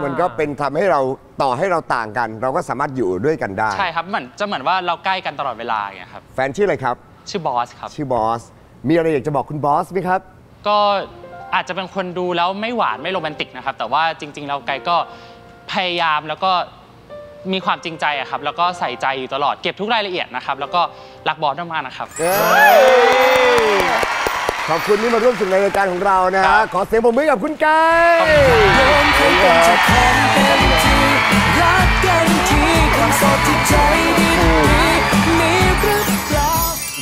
มันก็เป็นทำให้เราต่อให้เราต่างกันเราก็สามารถอยู่ด้วยกันได้ใช่ครับมันจะเหมือนว่าเราใกล้กันตลอดเวลาอย่างเงี้ยครับแฟนชื่ออะไรครับชื่อบอสครับชื่อบอสมีอะไรอยากจะบอกคุณบอสไหมครับก็อาจจะเป็นคนดูแล้วไม่หวานไม่โรแมนติกนะครับแต่ว่าจริงๆเราไกลก็พยายามแล้วก็มีความจริงใจอะครับแล้วก็ใส่ใจอยู่ตลอดเก็บทุกรายละเอียดนะครับแล้วก็รักบอสมากๆนะครับขอบคุณที่มาร่วมสนุกในรายการของเรานะฮะขอเสียงปรบมือกับคุณไก่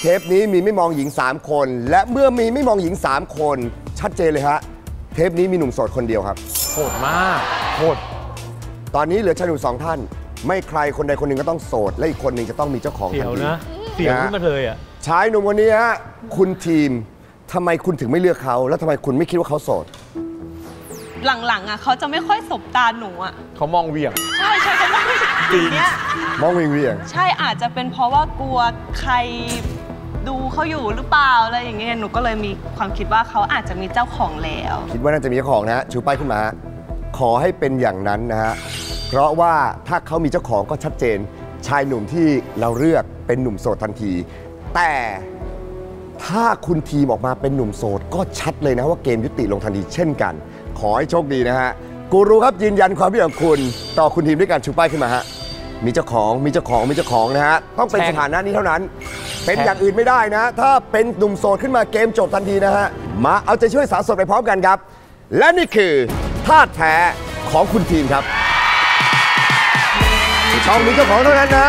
เทปนี้มีไม่มองหญิง3คนและเมื่อมีไม่มองหญิง3คนชัดเจนเลยฮะเทปนี้มีหนุ่มโสดคนเดียวครับโหดมากโหดตอนนี้เหลือชายหนุ่ม2ท่านไม่ใครคนใดคนหนึ่งก็ต้องโสดและอีกคนหนึ่งจะต้องมีเจ้าของทันทีนะเสียงขึ้นมาเลยอ่ะชายหนุ่มวันนี้ฮะคุณทีมทำไมคุณถึงไม่เลือกเขาแล้วทำไมคุณไม่คิดว่าเขาโสดหลังๆอ่ะเขาจะไม่ค่อยสบตาหนูอ่ะเขามองเวียงใช่ใช่เขามองเวียงมองเวียงใช่อาจจะเป็นเพราะว่ากลัวใครดูเขาอยู่หรือเปล่าอะไรอย่างเงี้ยหนูก็เลยมีความคิดว่าเขาอาจจะมีเจ้าของแล้วคิดว่าน่าจะมีเจ้าของนะชูป้ายขึ้นมาขอให้เป็นอย่างนั้นนะฮะเพราะว่าถ้าเขามีเจ้าของก็ชัดเจนชายหนุ่มที่เราเลือกเป็นหนุ่มโสดทันทีแต่ถ้าคุณทีมออกมาเป็นหนุ่มโสดก็ชัดเลยนะว่าเกมยุติลงทันทีเช่นกันขอให้โชคดีนะฮะกูรู้ครับยืนยันความคิดของคุณต่อคุณทีมด้วยการชูป้ายขึ้นมาฮะมีเจ้าของมีเจ้าของมีเจ้าของนะฮะต้องเป็นสถานะนี้เท่านั้นเป็นอย่างอื่นไม่ได้นะถ้าเป็นหนุ่มโสดขึ้นมาเกมจบทันทีนะฮะมาเอาใจช่วยสาวโสดไปพร้อมกันครับและนี่คือธาตุแท้ของคุณทีมครับช่องมีเจ้าของเท่านั้นนะ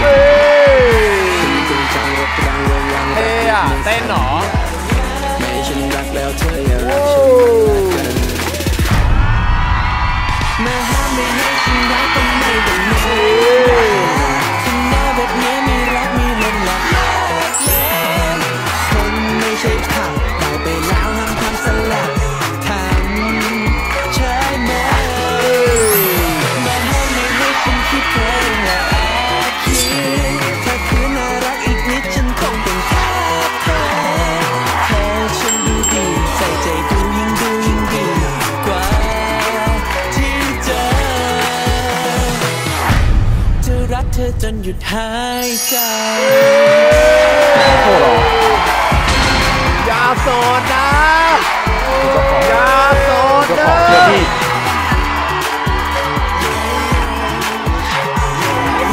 เฮ้ยเต้นหนอจนหยุดหายใจอย่าโสดนะอย่าโสดนะ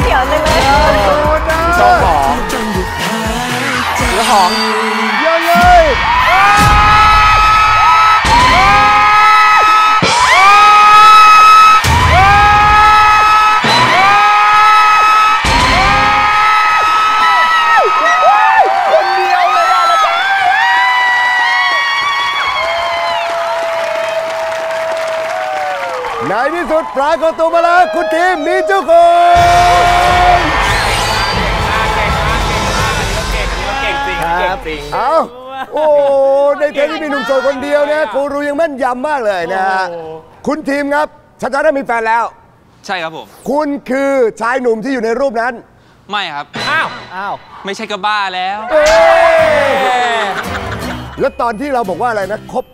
เสียวเลยโสดนะหอมเยอะเลยในที่สุดปลายของตัวมาแล้วคุณทีมมีเจ้าของเก่งจริงเอาโอ้ในเทปนี้มีหนุ่มโสดคนเดียวนะกูรู้ยังแม่นยำมากเลยนะฮะคุณทีมครับชัดๆได้มีแฟนแล้วใช่ครับผมคุณคือชายหนุ่มที่อยู่ในรูปนั้นไม่ครับอ้าวไม่ใช่กระบ้าแล้วแล้วตอนที่เราบอกว่าอะไรนะคบ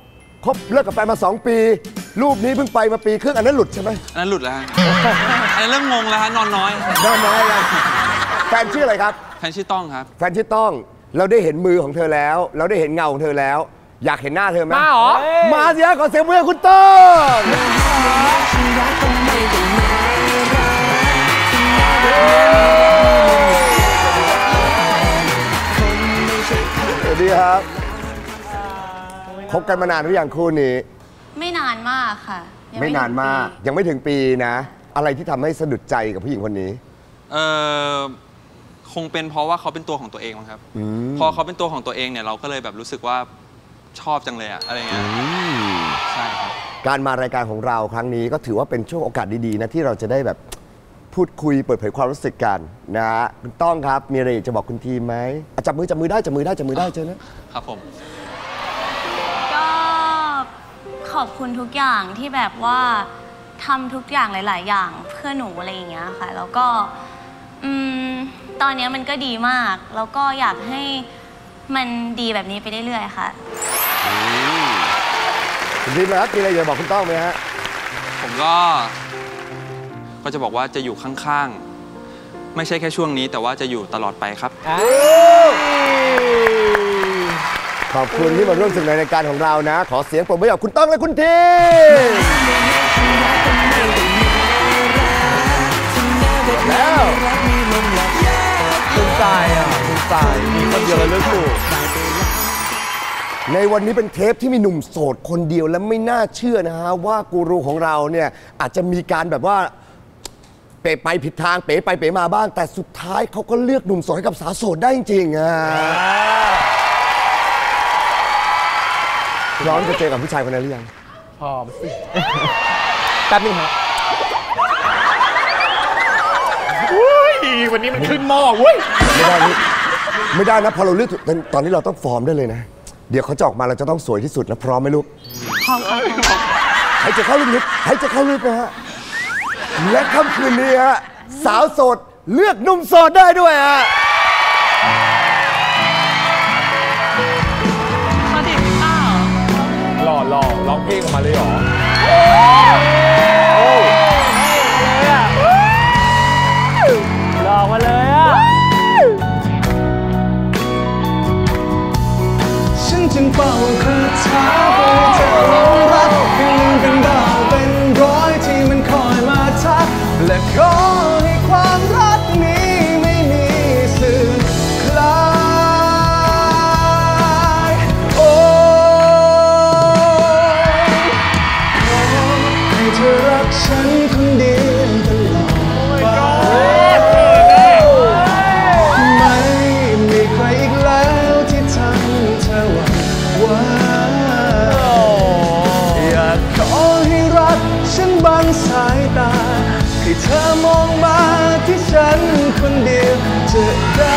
เลิกกับแฟนมา2 ปีรูปนี้เพิ่งไปมาปีครึ่งอันนั้นหลุดใช่ไหมอันนั้นหลุดแล้วอันนั้นเริ่มงงแล้วฮะนอนน้อยแล้วแฟนชื่ออะไรครับแฟนชื่อต้องครับแฟนชื่อต้องเราได้เห็นมือของเธอแล้วเราได้เห็นเงาของเธอแล้วอยากเห็นหน้าเธอไหมมาหรอมาสิฮะขอเสียงปรบมือคุณต้องสวัสดีครับ คบกันมานานหรือยังคู่นี้ไม่นานมากค่ะไม่นานมากยังไม่ถึงปีนะอะไรที่ทำให้สะดุดใจกับผู้หญิงคนนี้คงเป็นเพราะว่าเขาเป็นตัวของตัวเองมั้งครับพอเขาเป็นตัวของตัวเองเนี่ยเราก็เลยแบบรู้สึกว่าชอบจังเลยอะอะไรเงี้ยใช่ครับการมารายการของเราครั้งนี้ก็ถือว่าเป็นช่วงโอกาสดีๆนะที่เราจะได้แบบพูดคุยเปิดเผยความรู้สึกกันนะฮะคุณต้องครับมีอะไรจะบอกคุณทีมไหมจับมือได้เจอนะครับผมก็ขอบคุณทุกอย่างที่แบบว่าทำทุกอย่างหลายๆอย่างเพื่อหนูอะไรอย่างเงี้ยค่ะแล้วก็ตอนนี้มันก็ดีมากแล้วก็อยากให้มันดีแบบนี้ไปเรื่อยๆค่ะคุณทีมนะครับมีอะไรจะบอกคุณต้องไหมฮะผมก็จะบอกว่าจะอยู่ข้างๆไม่ใช่แค่ช่วงนี้แต่ว่าจะอยู่ตลอดไปครับขอบคุณที่มาร่วมสนุกในรายการของเรานะขอเสียงปรบมือให้กับคุณต้องและคุณทีแล้วคุณสายคุณสายมีคนเดียวเลยเรื่องคู่ในวันนี้เป็นเทปที่มีหนุ่มโสดคนเดียวและไม่น่าเชื่อนะฮะว่ากูรูของเราเนี่ยอาจจะมีการแบบว่าเป๋ไปผิดทางเป๋ไปเป๋มาบ้างแต่สุดท้ายเขาก็เลือกหนุ่มโสดให้กับสาวโสดได้จริงๆพร้อมจะเจอกับผู้ชายคนนั้นหรือยังพร้อมสิแป๊บนึงครับวันนี้มันขึ้นหม้อเว้ยไม่ได้นะพอเราเลือกตอนนี้เราต้องฟอร์มได้เลยนะเดี๋ยวเขาจะออกมาเราจะต้องสวยที่สุดนะพร้อมไหมลูกพร้อมให้จะเข้าลึกๆให้จะเข้าลึกนะฮะและค่ำคืนนี้ฮะสาวโสดเลือกหนุ่มโสดได้ด้วยฮะมาดิอ้าวหล่อร้องเพลงออกมาเลยหรอหล่อมาเลยอ่ะฉันจึงเป่าคาถาเพื่อเธอหลงรักให้ลืมเป็นดาวเป็นร้อยที่มันคอยมาทักและขอให้ความรักนี้ไม่มีสื่อคลายโอ้ขอให้เธอรักฉันคนเดียวตลอดสายตาให้เธอมองมาที่ฉันคนเดียวจะได้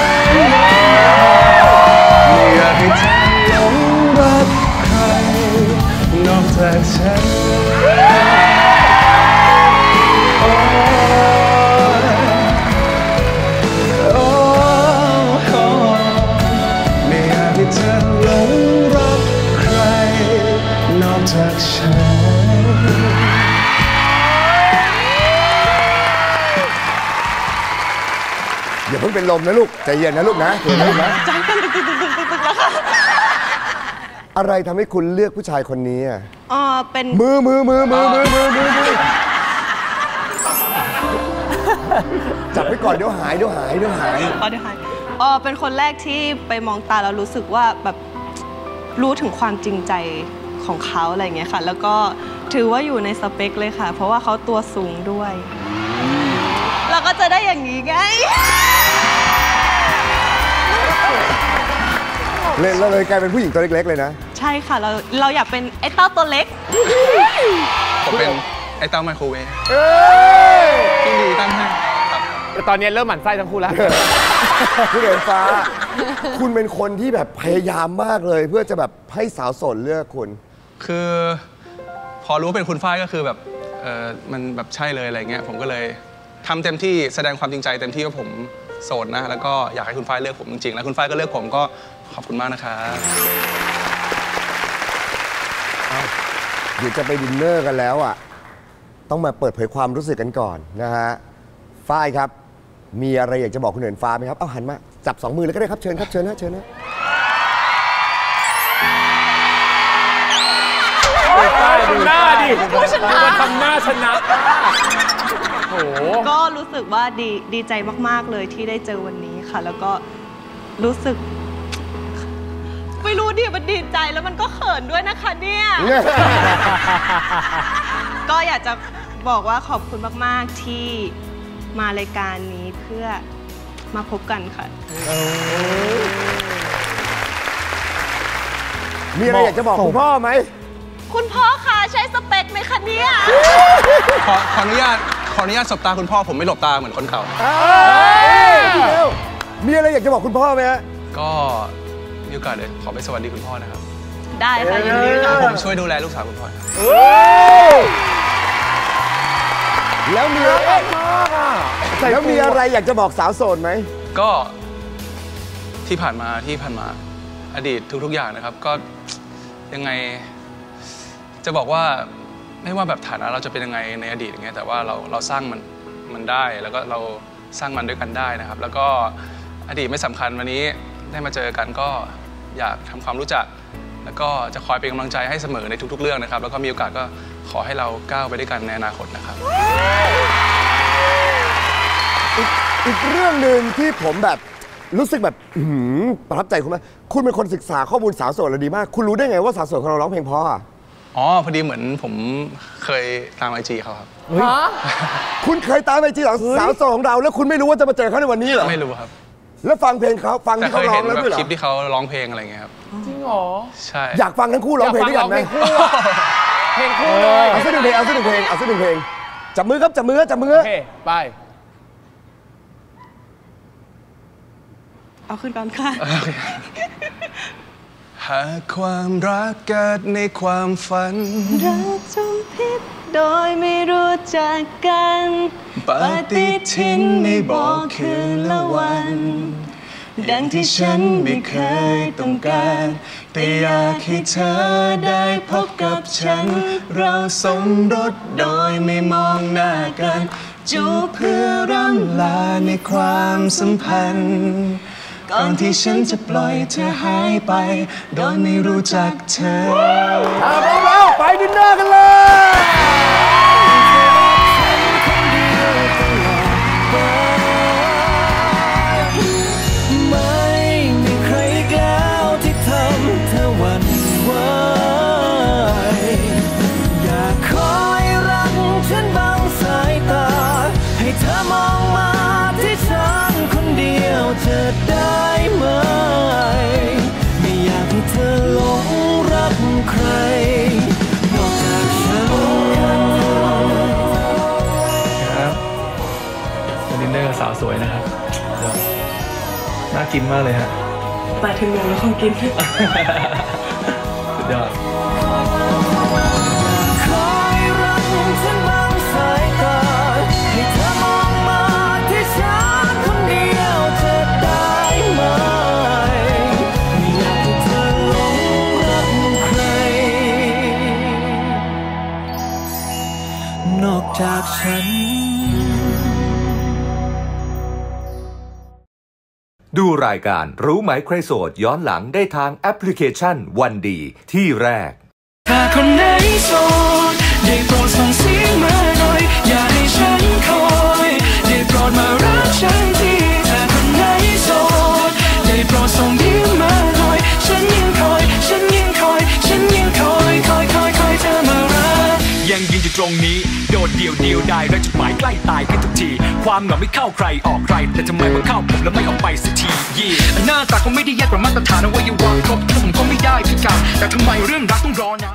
ไหมอยากให้เธอหลงรักใครนอกจากฉันโอ้โอ้ไม่อยากให้เธอหลงรักใครนอกจากฉันอย่าเพิ่งเป็นลมนะลูกใจเย็นนะลูกนะใจเย็นนะใจเย็นแล้วค่ะอะไรทำให้คุณเลือกผู้ชายคนนี้อ่ะเป็นมือจับไว้ก่อนเดี๋ยวหายเป็นคนแรกที่ไปมองตาแล้วรู้สึกว่าแบบรู้ถึงความจริงใจของเขาอะไรอย่างเงี้ยค่ะแล้วก็ถือว่าอยู่ในสเปคเลยค่ะเพราะว่าเขาตัวสูงด้วยเราก็จะได้อย่างนี้ไงเราเลยกลายเป็นผู้หญิงตัวเล็กๆเลยนะใช่ค่ะเราอยากเป็นไอ้เต้าตัวเล็กผมเป็นไอ้เต้าไมโครเวฟที่ดีตั้งให้ตอนนี้เริ่มหมั่นไส้ทั้งคู่แล้วคุณเดินฟ้าคุณเป็นคนที่แบบพยายามมากเลยเพื่อจะแบบให้สาวโสดเลือกคุณคือพอรู้เป็นคุณฝ้ายก็คือแบบมันแบบใช่เลยอะไรเงี้ยผมก็เลยทำเต็มที่แสดงความจริงใจเต็มที่ว่าผมโสดนะแล้วก็อยากให้คุณฝ้ายเลือกผมจริงๆแล้วคุณฝ้ายก็เลือกผมก็ขอบคุณมากนะครับเดี๋ยวจะไปดินเนอร์กันแล้วอ่ะต้องมาเปิดเผยความรู้สึกกันก่อนนะฮะฝ้ายครับมีอะไรอยากจะบอกคุณเหินฟ้าไหมครับเอาหันมาจับสองมือเลยก็ได้ครับเชิญนะดูหน้าดิมาทำหน้าชนะก็รู้สึกว่าดีใจมากๆเลยที่ได้เจอวันนี้ค่ะแล้วก็รู้สึก ไม่รู้ดิมันดีใจแล้วมันก็เขินด้วยนะคะเนี่ยก็อยากจะบอกว่าขอบคุณมากๆที่มารายการนี้เพื่อมาพบกันค่ะมีอะไรอยากจะบอกคุณพ่อไหมคุณพ่อคะใช้สเปคไหมคะเนี่ยขออนุญาตสบตาคุณพ่อผมไม่หลบตาเหมือนคนเขามีอะไรอยากจะบอกคุณพ่อไหมฮะก็มีโอกาสเลยขอไปสวัสดีคุณพ่อนะครับได้ค่ะยินดีค่ะผมช่วยดูแลลูกสาวคุณพ่อแล้วมีอะไรแล้วมีอะไรอยากจะบอกสาวโสดไหมก็ที่ผ่านมาอดีตทุกๆอย่างนะครับก็ยังไงจะบอกว่าไม่ว่าแบบฐานะเราจะเป็นยังไงในอดีตอย่างเงี้ยแต่ว่าเราสร้างมันได้แล้วก็เราสร้างมันด้วยกันได้นะครับแล้วก็อดีตไม่สำคัญวันนี้ได้มาเจอกันก็อยากทำความรู้จักแล้วก็จะคอยเป็นกำลังใจให้เสมอในทุกๆเรื่องนะครับแล้วก็มีโอกาสก็ขอให้เราก้าวไปด้วยกันในอนาคตนะครับอีกเรื่องหนึ่งที่ผมแบบรู้สึกแบบประทับใจคุณมากคุณเป็นคนศึกษาข้อมูลสาวโสดเราดีมากคุณรู้ได้ไงว่าสาวโสดของเราร้องเพลงเพราะอ๋อพอดีเหมือนผมเคยตามไอจีเขาครับคุณเคยตามไอจีสาวโสดของเราแล้วคุณไม่รู้ว่าจะมาเจอเขาในวันนี้เหรอไม่รู้ครับแล้วฟังเพลงเขาฟังที่เขาร้องแล้วด้วยเหรอคลิปที่เขาร้องเพลงอะไรเงี้ยครับจริงเหรอใช่อยากฟังทั้งคู่ร้องเพลงด้วยกันไหมเพลงคู่เลยเอาสักหนึ่งเพลงจับมือครับจับมือโอเคไปเอาขึ้นก่อนค่ะหากความรักเกิดในความฝันรักจมพิษโดยไม่รู้จักกันปฏิทินไม่บอกคืนละวันดังที่ฉันไม่เคยต้องการแต่อยากให้เธอได้พบกับฉันเราสมรสโดยไม่มองหน้ากันจูบเพื่อร่ำลาในความสัมพันธ์ก่อนที่ฉันจะปล่อยเธอหายไปโดยไม่รู้จักเธอเอาแล้วไปดินเนอร์กันเลยไม่มีใครอีกแล้วที่ทำเธอหวั่นไหวอยากคอยรักฉันบางสายตาให้เธอมองมาที่ฉันคนเดียวเธอได้ไหมไม่อยากให้เธอหลงรักใครนอกจากฉันครับดินเนอร์สาวสวยนะครับน่ากินมากเลยฮะมาถึงหนูแล้วคงกินสุดยอดคอยรักฉันบางสายตาให้เธอมองมาที่ฉันคนเดียวเธอได้ไหมไม่อยากให้เธอหลงรักใครนอกจากฉันดูรายการรู้ไหมใครโสดย้อนหลังได้ทางแอปพลิเคชันวันดีที่แรกถ้าคนไหนโสดได้โปรดส่งเสียงมาหน่อยอย่าให้ฉันคอยได้โปรดมารักฉันทีถ้าคนไหนโสดได้โปรดส่งยิ้มมาหน่อยฉันยังคอยคอยเธอมารักยังยืนอยู่ตรงนี้โดดเดี่ยวได้และจุดหมายใกล้ตายขึ้นทุกทีความเหงาไม่เข้าใครออกใครแต่ทำไมมันเข้าผมแล้วไม่ออกไปสักทีหน้าตาก็ไม่ได้แย่กว่ามาตรฐานเอาไว้อย่าวางครบผมก็ไม่ได้พิการแต่ทำไมเรื่องรักต้องรอนาน